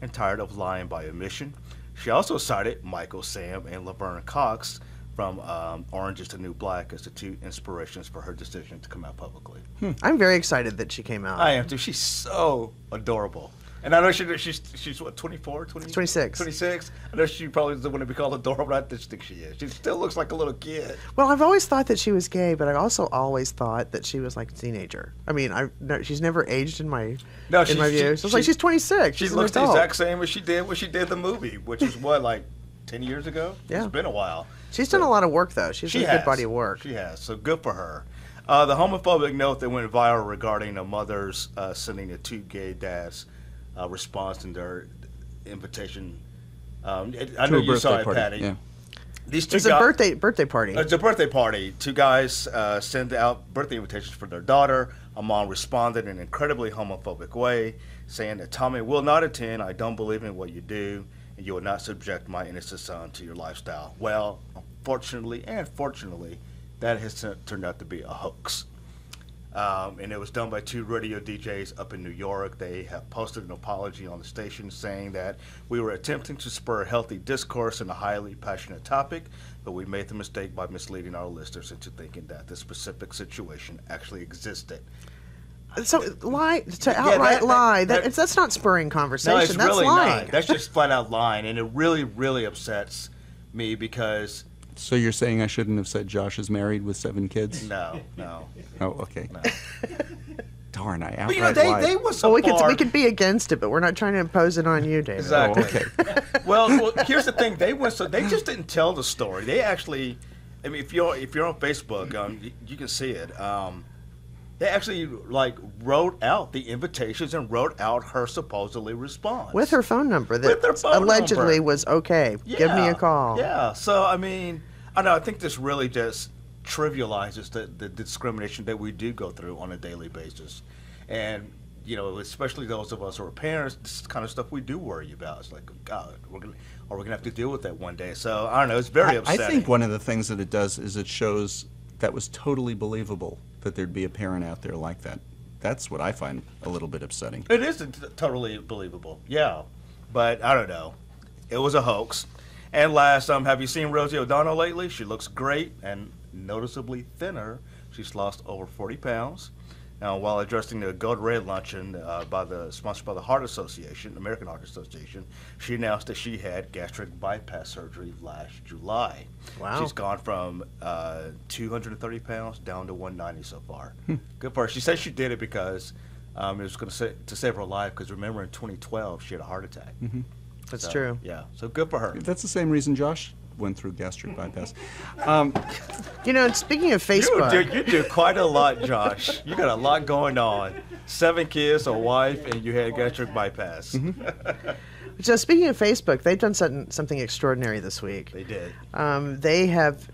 and tired of lying by omission. She also cited Michael Sam and Laverne Cox from um, Orange is the New Black as the two inspirations for her decision to come out publicly. Hmm. I'm very excited that she came out. I am too. She's so adorable. And I know she, she's, she's what, twenty-four, twenty-six? twenty-six. twenty-six. I know she probably doesn't want to be called adorable, but I just think she is. She still looks like a little kid. Well, I've always thought that she was gay, but I also always thought that she was like a teenager. I mean, I no, she's never aged in my, no, in my views. It's like she's twenty-six. She she's looks the exact same as she did when she did the movie, which is what, like ten years ago? Yeah. It's been a while. She's so, done a lot of work, though. She's she done a has. good body of work. She has. So good for her. Uh, the homophobic note that went viral regarding a mother's uh, sending the two gay dads Uh, response and their invitation. Um, I know you saw it, party. Patty. Yeah. These two it's guys, a birthday birthday party. It's a birthday party. Two guys uh, send out birthday invitations for their daughter. A mom responded in an incredibly homophobic way, saying that Tommy will not attend. I don't believe in what you do, and you will not subject my innocent son to your lifestyle. Well, unfortunately and fortunately, that has turned out to be a hoax. Um, and it was done by two radio D Js up in New York. They have posted an apology on the station saying that we were attempting to spur healthy discourse in a highly passionate topic, but we made the mistake by misleading our listeners into thinking that this specific situation actually existed. So lie to yeah, outright that, that, lie. That, that, that's not spurring conversation. No, it's that's really lying. Not. That's just flat out lying, and it really, really upsets me because. So you're saying I shouldn't have said Josh is married with seven kids? No, no. Oh, okay. No. guitar and I outright. But you know, they, lied. they was so well, we far. Could, we could be against it, but we're not trying to impose it on you, David. Exactly. Oh, okay. well, well, here's the thing. They went so they just didn't tell the story. They actually, I mean, if you're if you're on Facebook, um, you, you can see it. Um, They actually, like, wrote out the invitations and wrote out her supposedly response. With her phone number that With their phone allegedly number. was okay. Yeah. Give me a call. Yeah. So, I mean, I know, I think this really just trivializes the, the discrimination that we do go through on a daily basis. And, you know, especially those of us who are parents, this is the kind of stuff we do worry about. It's like, God, we're gonna, are we going to have to deal with that one day? So, I don't know. It's very I, upsetting. I think one of the things that it does is it shows that was totally believable. That there'd be a parent out there like that. That's what I find a little bit upsetting. It is totally believable, yeah. But I don't know. It was a hoax. And last, um, have you seen Rosie O'Donnell lately? She looks great and noticeably thinner. She's lost over forty pounds. Now, while addressing the Go Red luncheon uh, by the sponsored by the Heart Association, American Heart Association, she announced that she had gastric bypass surgery last July. Wow! She's gone from uh, two hundred thirty pounds down to one ninety so far. Hmm. Good for her. She said she did it because um, it was going to sa to save her life. Because remember, in twenty twelve, she had a heart attack. Mm-hmm. That's so, true. Yeah. So good for her. That's the same reason Josh went through gastric bypass. Um, you know, speaking of Facebook. You do, you do quite a lot, Josh. You got a lot going on. Seven kids, a wife, and you had gastric bypass. Mm-hmm. So speaking of Facebook, they've done something, something extraordinary this week. They did. Um, they have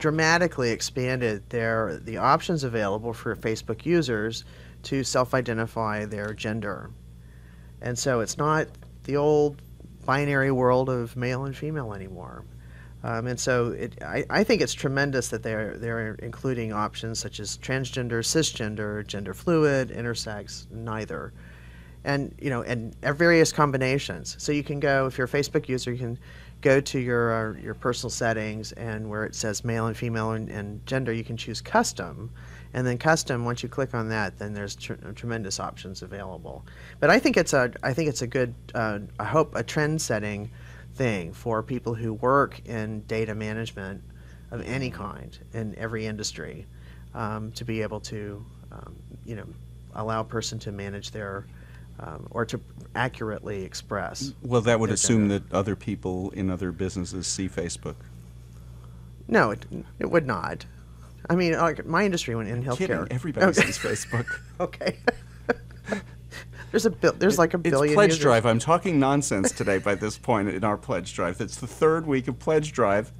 dramatically expanded their the options available for Facebook users to self-identify their gender. And so it's not the old binary world of male and female anymore. Um, and so it, I, I think it's tremendous that they're, they're including options such as transgender, cisgender, gender fluid, intersex, neither, and, you know, and various combinations. So you can go, if you're a Facebook user, you can go to your, uh, your personal settings, and where it says male and female and, and gender, you can choose custom. And then custom, once you click on that, then there's tr tremendous options available. But I think it's a, I think it's a good, uh, I hope, a trend-setting thing for people who work in data management of any kind in every industry, um, to be able to, um, you know, allow a person to manage their um, or to accurately express. Well, that would assume gender. that other people in other businesses see Facebook. No, it it would not. I mean, like my industry went in I'm healthcare. Kidding. Everybody okay. sees Facebook. Okay. There's a there's like a billion. It's pledge users. drive. I'm talking nonsense today. By this point in our pledge drive, that's the third week of pledge drive.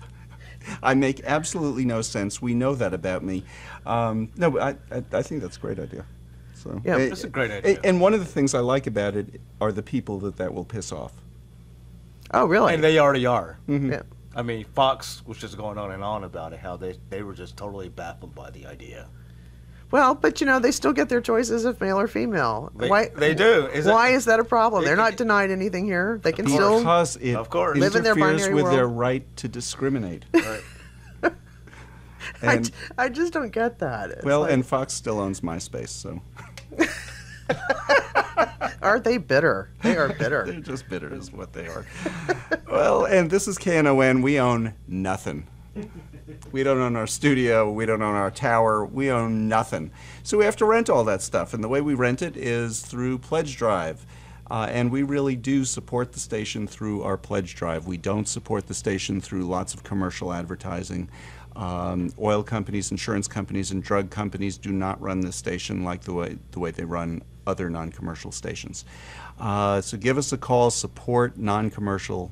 I make absolutely no sense. We know that about me. Um, no, I, I I think that's a great idea. So yeah, it, that's a great idea. It, and one of the things I like about it are the people that that will piss off. Oh, really? And they already are. Mm-hmm. Yeah. I mean, Fox was just going on and on about it, how they they were just totally baffled by the idea. Well, but, you know, they still get their choices of male or female. They, why, they do. Is why that, is that a problem? It, They're not denied anything here. They can course. still because it of course. live in their binary with world. their right to discriminate. Right. And, I, I just don't get that. It's well, like, and Fox still owns MySpace, so. Are they bitter? They are bitter. They're just bitter is what they are. Well, and this is K N O N. We own nothing. We don't own our studio, we don't own our tower, we own nothing. So we have to rent all that stuff, and the way we rent it is through Pledge Drive. Uh, and we really do support the station through our Pledge Drive. We don't support the station through lots of commercial advertising. Um, oil companies, insurance companies, and drug companies do not run this station like the way, the way they run other non-commercial stations. Uh, so give us a call, support non-commercial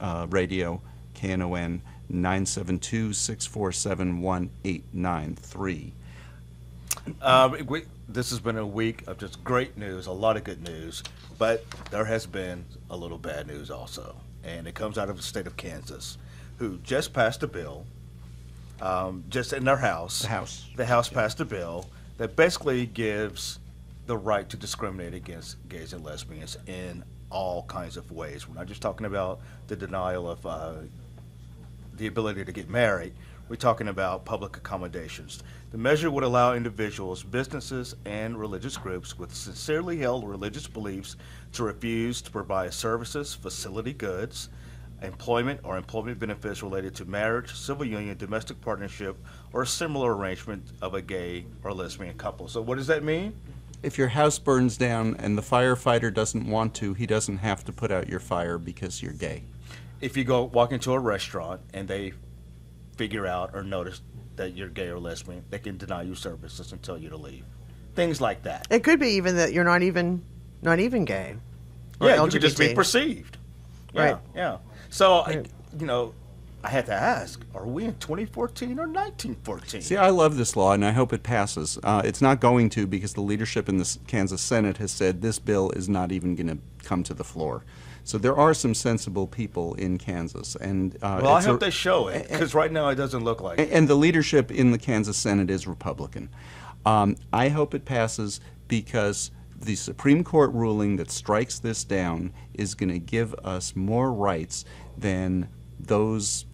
uh, radio, K N O N. nine seven two, six four seven, one eight nine three. Um, we, this has been a week of just great news, a lot of good news, but there has been a little bad news also, and it comes out of the state of Kansas, who just passed a bill, um, just in their house. The House. The House passed a bill that basically gives the right to discriminate against gays and lesbians in all kinds of ways. We're not just talking about the denial of uh, the ability to get married. We're talking about public accommodations. The measure would allow individuals, businesses, and religious groups with sincerely held religious beliefs to refuse to provide services, facility goods, employment or employment benefits related to marriage, civil union, domestic partnership, or a similar arrangement of a gay or lesbian couple. So what does that mean? if your house burns down and the firefighter doesn't want to, he doesn't have to put out your fire because you're gay. If you go walk into a restaurant and they figure out or notice that you're gay or lesbian, they can deny you services and tell you to leave. Things like that. It could be even that you're not even not even gay. Or yeah, L G B T. You could just be perceived. Yeah, right. Yeah. So, right. I, you know, I had to ask, are we in twenty fourteen or nineteen fourteen? See, I love this law, and I hope it passes. Uh, it's not going to, because the leadership in the Kansas Senate has said this bill is not even going to come to the floor. So there are some sensible people in Kansas. And, uh, well, I hope a, they show it, because right now it doesn't look like and, it. And the leadership in the Kansas Senate is Republican. Um, I hope it passes, because the Supreme Court ruling that strikes this down is going to give us more rights than those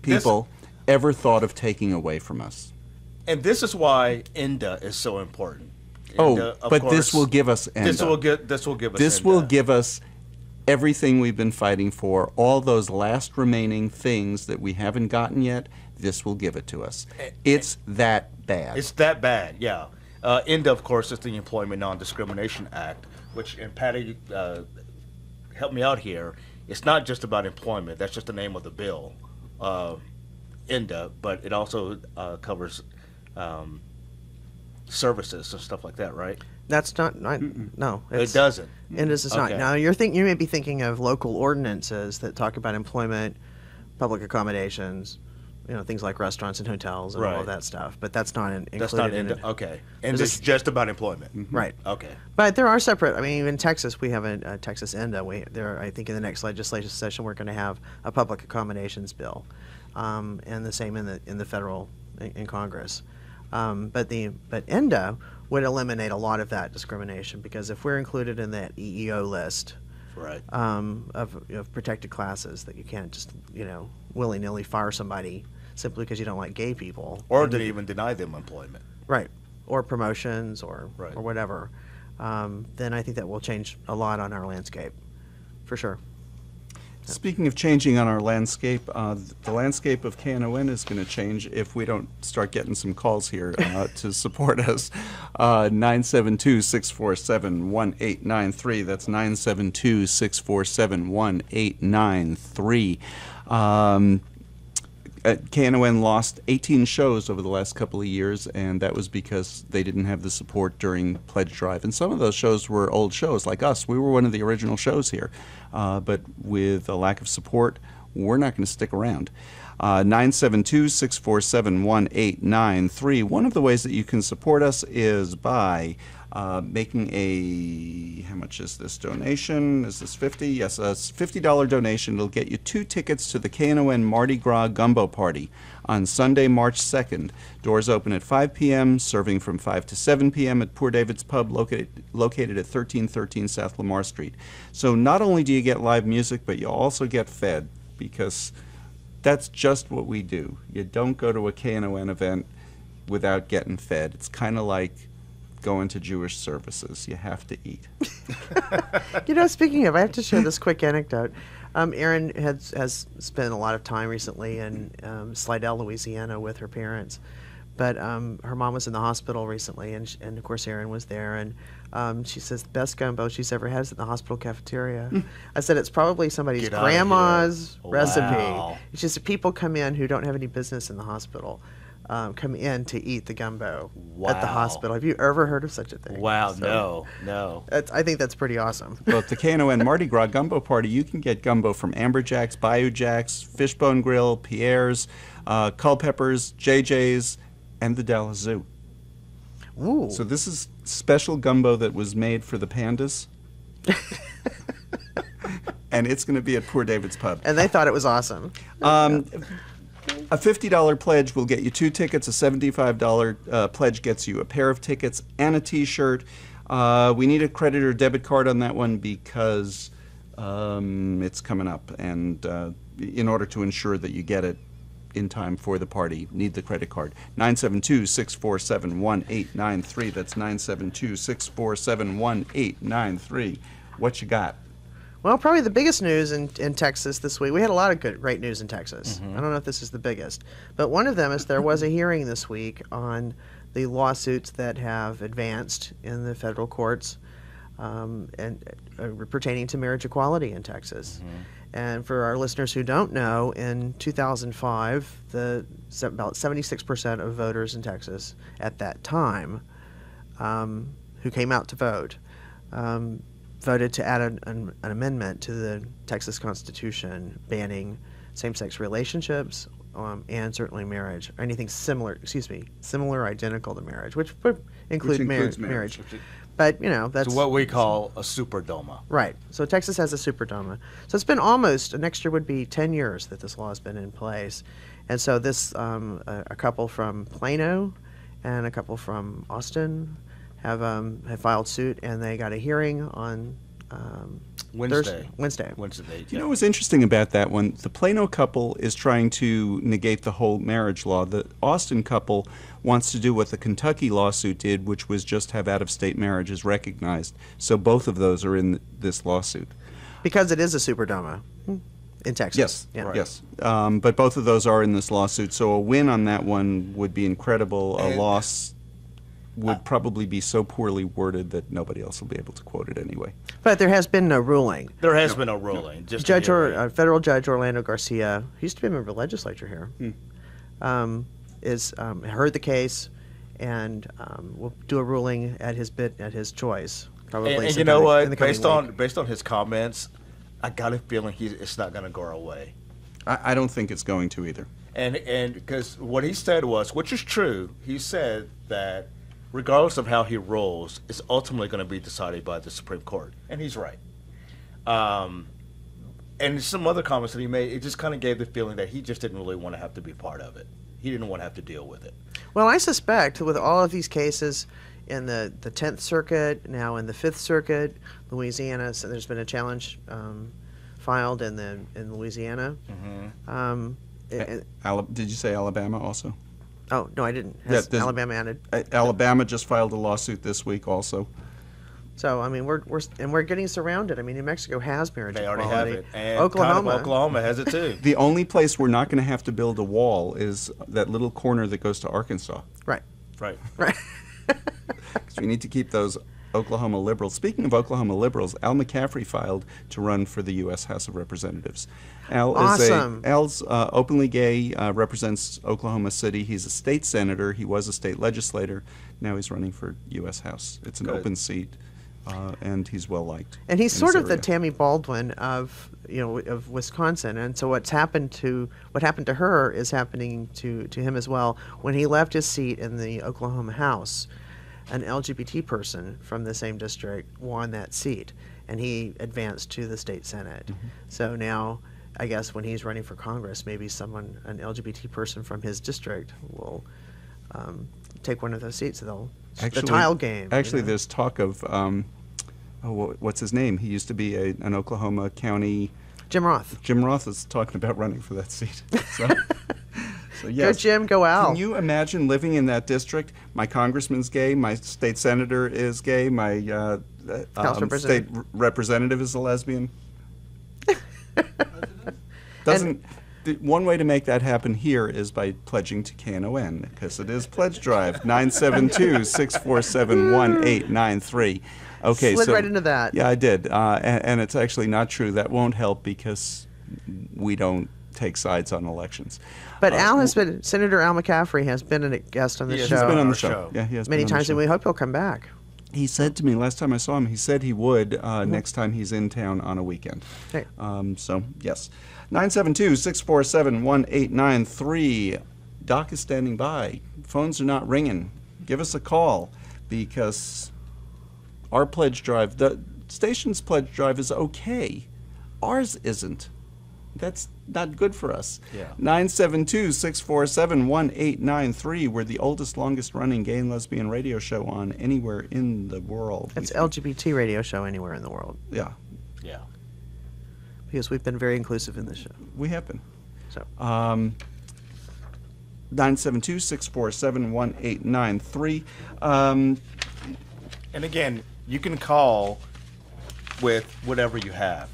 people this, ever thought of taking away from us. And this is why ENDA is so important. ENDA, oh, but course, this will give us ENDA. This will get. This will give us. This ENDA. will give us everything we've been fighting for. All those last remaining things that we haven't gotten yet. This will give it to us. It's that bad. It's that bad. Yeah. Uh, ENDA, of course, is the Employment Non-Discrimination Act, which, and Patty uh, helped me out here. It's not just about employment. That's just the name of the bill, uh, ENDA, but it also uh, covers um, services and stuff like that, right? That's not, not Mm-mm. no. It doesn't. It is okay. not. Now, you're think, you may be thinking of local ordinances that talk about employment, public accommodations, you know, things like restaurants and hotels and right. all of that stuff, but that's not in, included. That's not in, in okay. And it's, it's just about employment, mm-hmm. right? Okay. But there are separate. I mean, even in Texas, we have a, a Texas ENDA. We there. I think in the next legislative session, we're going to have a public accommodations bill, um, and the same in the in the federal in, in Congress. Um, but the but ENDA would eliminate a lot of that discrimination, because if we're included in that E E O list. Right. Um, of, of protected classes, that you can't just, you know, willy-nilly fire somebody simply because you don't like gay people. Or didn't even deny them employment. Right. Or promotions or, right. or whatever. Um, then I think that will change a lot on our landscape, for sure. Speaking of changing on our landscape, uh, the landscape of K N O N is going to change if we don't start getting some calls here uh, to support us. Uh, nine seven two, six four seven, one eight nine three. That's nine seven two, six four seven, one eight nine three. Um, K N O N lost eighteen shows over the last couple of years, and that was because they didn't have the support during Pledge Drive. And some of those shows were old shows, like us. We were one of the original shows here. Uh, but with a lack of support, we're not going to stick around. Uh, nine seven two, six four seven, one eight nine three. One of the ways that you can support us is by uh, making a, how much is this donation? Is this fifty? Yes, a fifty dollar donation. It'll get you two tickets to the K N O N Mardi Gras Gumbo Party on Sunday, March second. Doors open at five p m, serving from five to seven p m at Poor David's Pub, located, located at thirteen thirteen South Lamar Street. So not only do you get live music, but you also get fed, because that's just what we do. You don't go to a K N O N event without getting fed. It's kind of like going to Jewish services. You have to eat. You know, speaking of, I have to share this quick anecdote. Um, Erin has, has spent a lot of time recently in um, Slidell, Louisiana with her parents. But um, her mom was in the hospital recently, and, she, and of course Erin was there. And um, she says the best gumbo she's ever had is at the hospital cafeteria. Mm. I said it's probably somebody's Get grandma's recipe. Wow. It's just people come in who don't have any business in the hospital, um, come in to eat the gumbo wow. at the hospital. Have you ever heard of such a thing? Wow, so, no, no. It's, I think that's pretty awesome. Well, at the K N O N Mardi Gras Gumbo Party, you can get gumbo from Amber Jack's, Bayou Jack's, Fishbone Grill, Pierre's, uh, Culpepper's, J J's, and the Dallas Zoo. Ooh. So this is special gumbo that was made for the pandas. And it's going to be at Poor David's Pub. And they thought it was awesome. Um, a fifty dollar pledge will get you two tickets. A seventy-five dollar uh, pledge gets you a pair of tickets and a T-shirt. Uh, we need a credit or debit card on that one, because um, it's coming up. And uh, in order to ensure that you get it in time for the party, need the credit card. Nine seven two, six four seven, one eight nine three. That's nine seven two, six four seven, one eight nine three. What you got? Well, probably the biggest news in, in Texas this week. We had a lot of good, great news in Texas. Mm-hmm. I don't know if this is the biggest, but one of them is there was a hearing this week on the lawsuits that have advanced in the federal courts um, and uh, pertaining to marriage equality in Texas. Mm-hmm. And for our listeners who don't know, in two thousand five, the about seventy-six percent of voters in Texas at that time um, who came out to vote um, voted to add an, an, an amendment to the Texas Constitution banning same-sex relationships um, and certainly marriage, or anything similar, excuse me, similar identical to marriage, which would include which includes mar- marriage. marriage. Which But, you know, that's so what we call a super DOMA. Right. So Texas has a super DOMA. So it's been almost, next year would be ten years that this law has been in place. And so this, um, a, a couple from Plano and a couple from Austin have um, have filed suit, and they got a hearing on um, Wednesday. Thursday, Wednesday. Wednesday. You know what's interesting about that one? The Plano couple is trying to negate the whole marriage law. The Austin couple wants to do what the Kentucky lawsuit did, which was just have out-of-state marriages recognized. So both of those are in this lawsuit. Because it is a super DOMA in Texas. Yes, yeah. Right. Yes. Um, but both of those are in this lawsuit. So a win on that one would be incredible. A and loss would probably be so poorly worded that nobody else will be able to quote it anyway. But there has been no ruling. There has no, been no ruling. No. Just Judge or, uh, Federal Judge Orlando Garcia, who used to be a member of the legislature here, hmm. um, is um, heard the case and um, will do a ruling at his bid, at his choice. Probably. And, and you know what? Based on week. based on his comments, I got a feeling he's, it's not going to go away. I, I don't think it's going to either. And and because what he said was, which is true, he said that regardless of how he rolls, it's ultimately going to be decided by the Supreme Court, and he's right. Um, and some other comments that he made, it just kind of gave the feeling that he just didn't really want to have to be part of it. He didn't want to have to deal with it. Well, I suspect with all of these cases in the, the tenth Circuit, now in the fifth Circuit, Louisiana, so there's been a challenge um, filed in the in Louisiana. Mm-hmm. Um, it, did you say Alabama also? Oh, no, I didn't. Has yeah, Alabama added? Uh, Alabama just filed a lawsuit this week also. So, I mean, we're, we're and we're getting surrounded. I mean, New Mexico has marriage they equality. They already have it. And Oklahoma. Oklahoma has it, too. The only place we're not going to have to build a wall is that little corner that goes to Arkansas. Right. Right. Right. Because we need to keep those Oklahoma liberals. Speaking of Oklahoma liberals, Al McCaffrey filed to run for the U S House of Representatives. Al awesome. is a, Al's uh, openly gay, uh, represents Oklahoma City. He's a state senator. He was a state legislator. Now he's running for U S House. It's an Good. open seat, uh, and he's well liked. And he's sort of area. the Tammy Baldwin of you know of Wisconsin. And so what's happened to what happened to her is happening to to him as well. When he left his seat in the Oklahoma House, an L G B T person from the same district won that seat, and he advanced to the state senate. Mm-hmm. So now, I guess when he's running for Congress, maybe someone, an L G B T person from his district, will um, take one of those seats. They'll actually, the tile game. Actually, you know? There's talk of um, oh, what's his name? He used to be a, an Oklahoma County. Jim Roth. Jim Roth is talking about running for that seat. So. So, yes. Go Jim, go Al. Can you imagine living in that district? My congressman's gay. My state senator is gay. My uh, um, state re- representative is a lesbian. Doesn't the, one way to make that happen here is by pledging to K N O N, because it is Pledge Drive, nine seven two, six four seven, one eight nine three. Okay, slid so, right into that. Yeah, I did, uh, and, and it's actually not true. That won't help because we don't take sides on elections. But uh, Al has been, Senator Al McCaffrey has been a guest on the show. He's been on the show. Yeah, he has many times, and we hope he'll come back. He said to me last time I saw him, he said he would uh, mm-hmm. next time he's in town on a weekend. Okay. Um, so, yes. nine seven two, six four seven, one eight nine three. Doc is standing by. Phones are not ringing. Give us a call because our pledge drive, the station's pledge drive is okay. Ours isn't. That's not good for us. Yeah. nine seven two, six four seven, one eight nine three. We're the oldest, longest-running gay and lesbian radio show on anywhere in the world. That's L G B T radio show anywhere in the world. Yeah. Yeah. Because we've been very inclusive in this show. We have been. So. Um, nine seven two, six four seven, one eight nine three. Um, and again, you can call with whatever you have.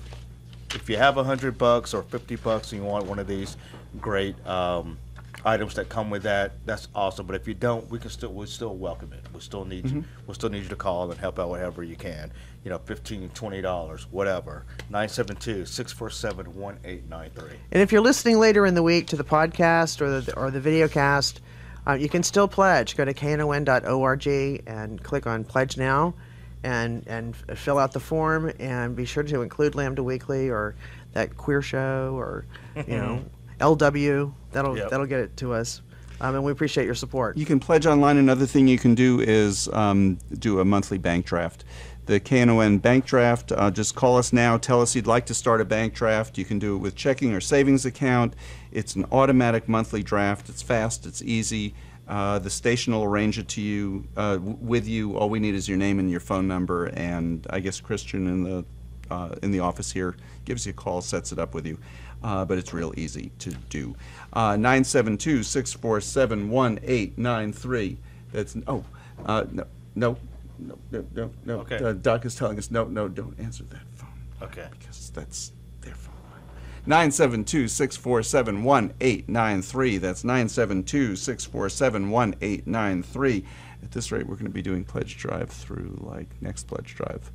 if you have a hundred bucks or fifty bucks and you want one of these great um, items that come with that, that's awesome. But if you don't, we can still we still welcome it. We still need mm-hmm. you, we still need you to call and help out whatever you can. You know, fifteen, twenty dollars, whatever. nine seven two, six four seven, one eight nine three. And if you're listening later in the week to the podcast or the or the video cast, uh, you can still pledge. Go to K N O N dot org and click on Pledge Now. And, and fill out the form, and be sure to include Lambda Weekly or that queer show or, you know, L W. That'll yep. that'll get it to us. Um, and we appreciate your support. You can pledge online. Another thing you can do is um, do a monthly bank draft. The K N O N bank draft, uh, just call us now. Tell us you'd like to start a bank draft. You can do it with checking or savings account. It's an automatic monthly draft. It's fast. It's easy. Uh, the station will arrange it to you, uh, w with you. All we need is your name and your phone number, and I guess Christian in the uh, in the office here gives you a call, sets it up with you. Uh, but it's real easy to do. Uh, nine seven two six four seven one eight nine three. That's oh uh, no no no no no. Okay. Uh, Doc is telling us no no don't answer that phone. Okay. Because that's their phone. nine seven two, six four seven, one eight nine three. That's nine seven two, six four seven, one eight nine three. At this rate, we're going to be doing pledge drive through, like, next pledge drive.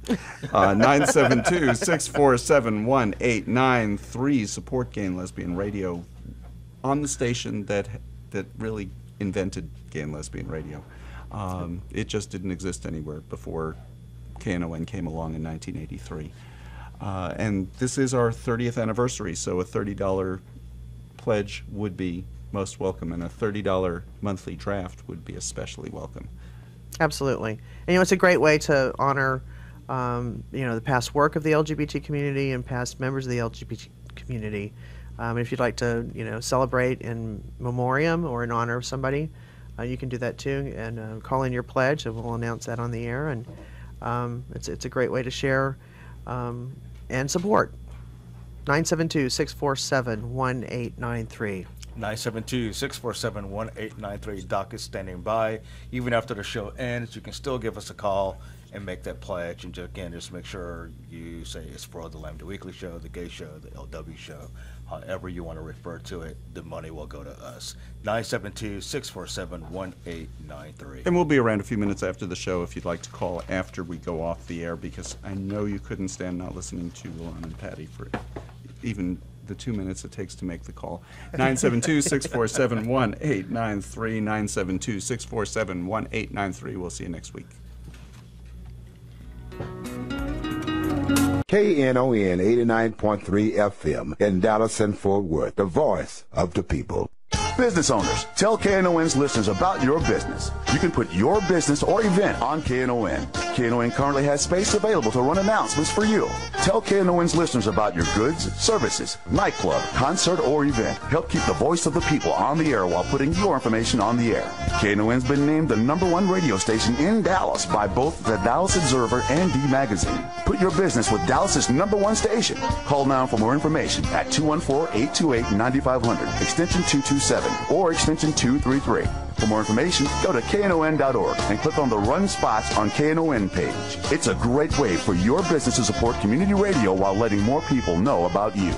Uh, nine seven two, six four seven, one eight nine three. Support Gay and Lesbian Radio on the station that, that really invented Gay and Lesbian Radio. Um, it just didn't exist anywhere before K N O N came along in nineteen eighty-three. Uh, and this is our thirtieth anniversary, so a thirty dollar pledge would be most welcome, and a thirty dollar monthly draft would be especially welcome. Absolutely. And, you know, it's a great way to honor, um, you know, the past work of the L G B T community and past members of the L G B T community. Um, if you'd like to, you know, celebrate in memoriam or in honor of somebody, uh, you can do that too, and uh, call in your pledge, and we'll announce that on the air. And um, it's, it's a great way to share um, and support. Nine seven two, six four seven, one eight nine three. nine seven two, six four seven, one eight nine three. Doc is standing by. Even after the show ends, you can still give us a call and make that pledge. And again, just make sure you say it's for the Lambda Weekly show, the gay show, the L W show, however you want to refer to it. The money will go to us. nine seven two, six four seven, one eight nine three. And we'll be around a few minutes after the show if you'd like to call after we go off the air, because I know you couldn't stand not listening to Lerone and Patti for even the two minutes it takes to make the call. nine seven two, six four seven, one eight nine three, nine seven two, six four seven, one eight nine three. We'll see you next week. K N O N eighty-nine point three F M in Dallas and Fort Worth, the voice of the people. Business owners, tell K N O N's listeners about your business. You can put your business or event on K N O N. K N O N currently has space available to run announcements for you. Tell K N O N's listeners about your goods, services, nightclub, concert, or event. Help keep the voice of the people on the air while putting your information on the air. K N O N's been named the number one radio station in Dallas by both the Dallas Observer and D Magazine. Put your business with Dallas's number one station. Call now for more information at two one four, eight two eight, nine five zero zero, extension two two seven. Or extension two three three. For more information, go to K N O N dot org and click on the Run Spots on K N O N page. It's a great way for your business to support community radio while letting more people know about you.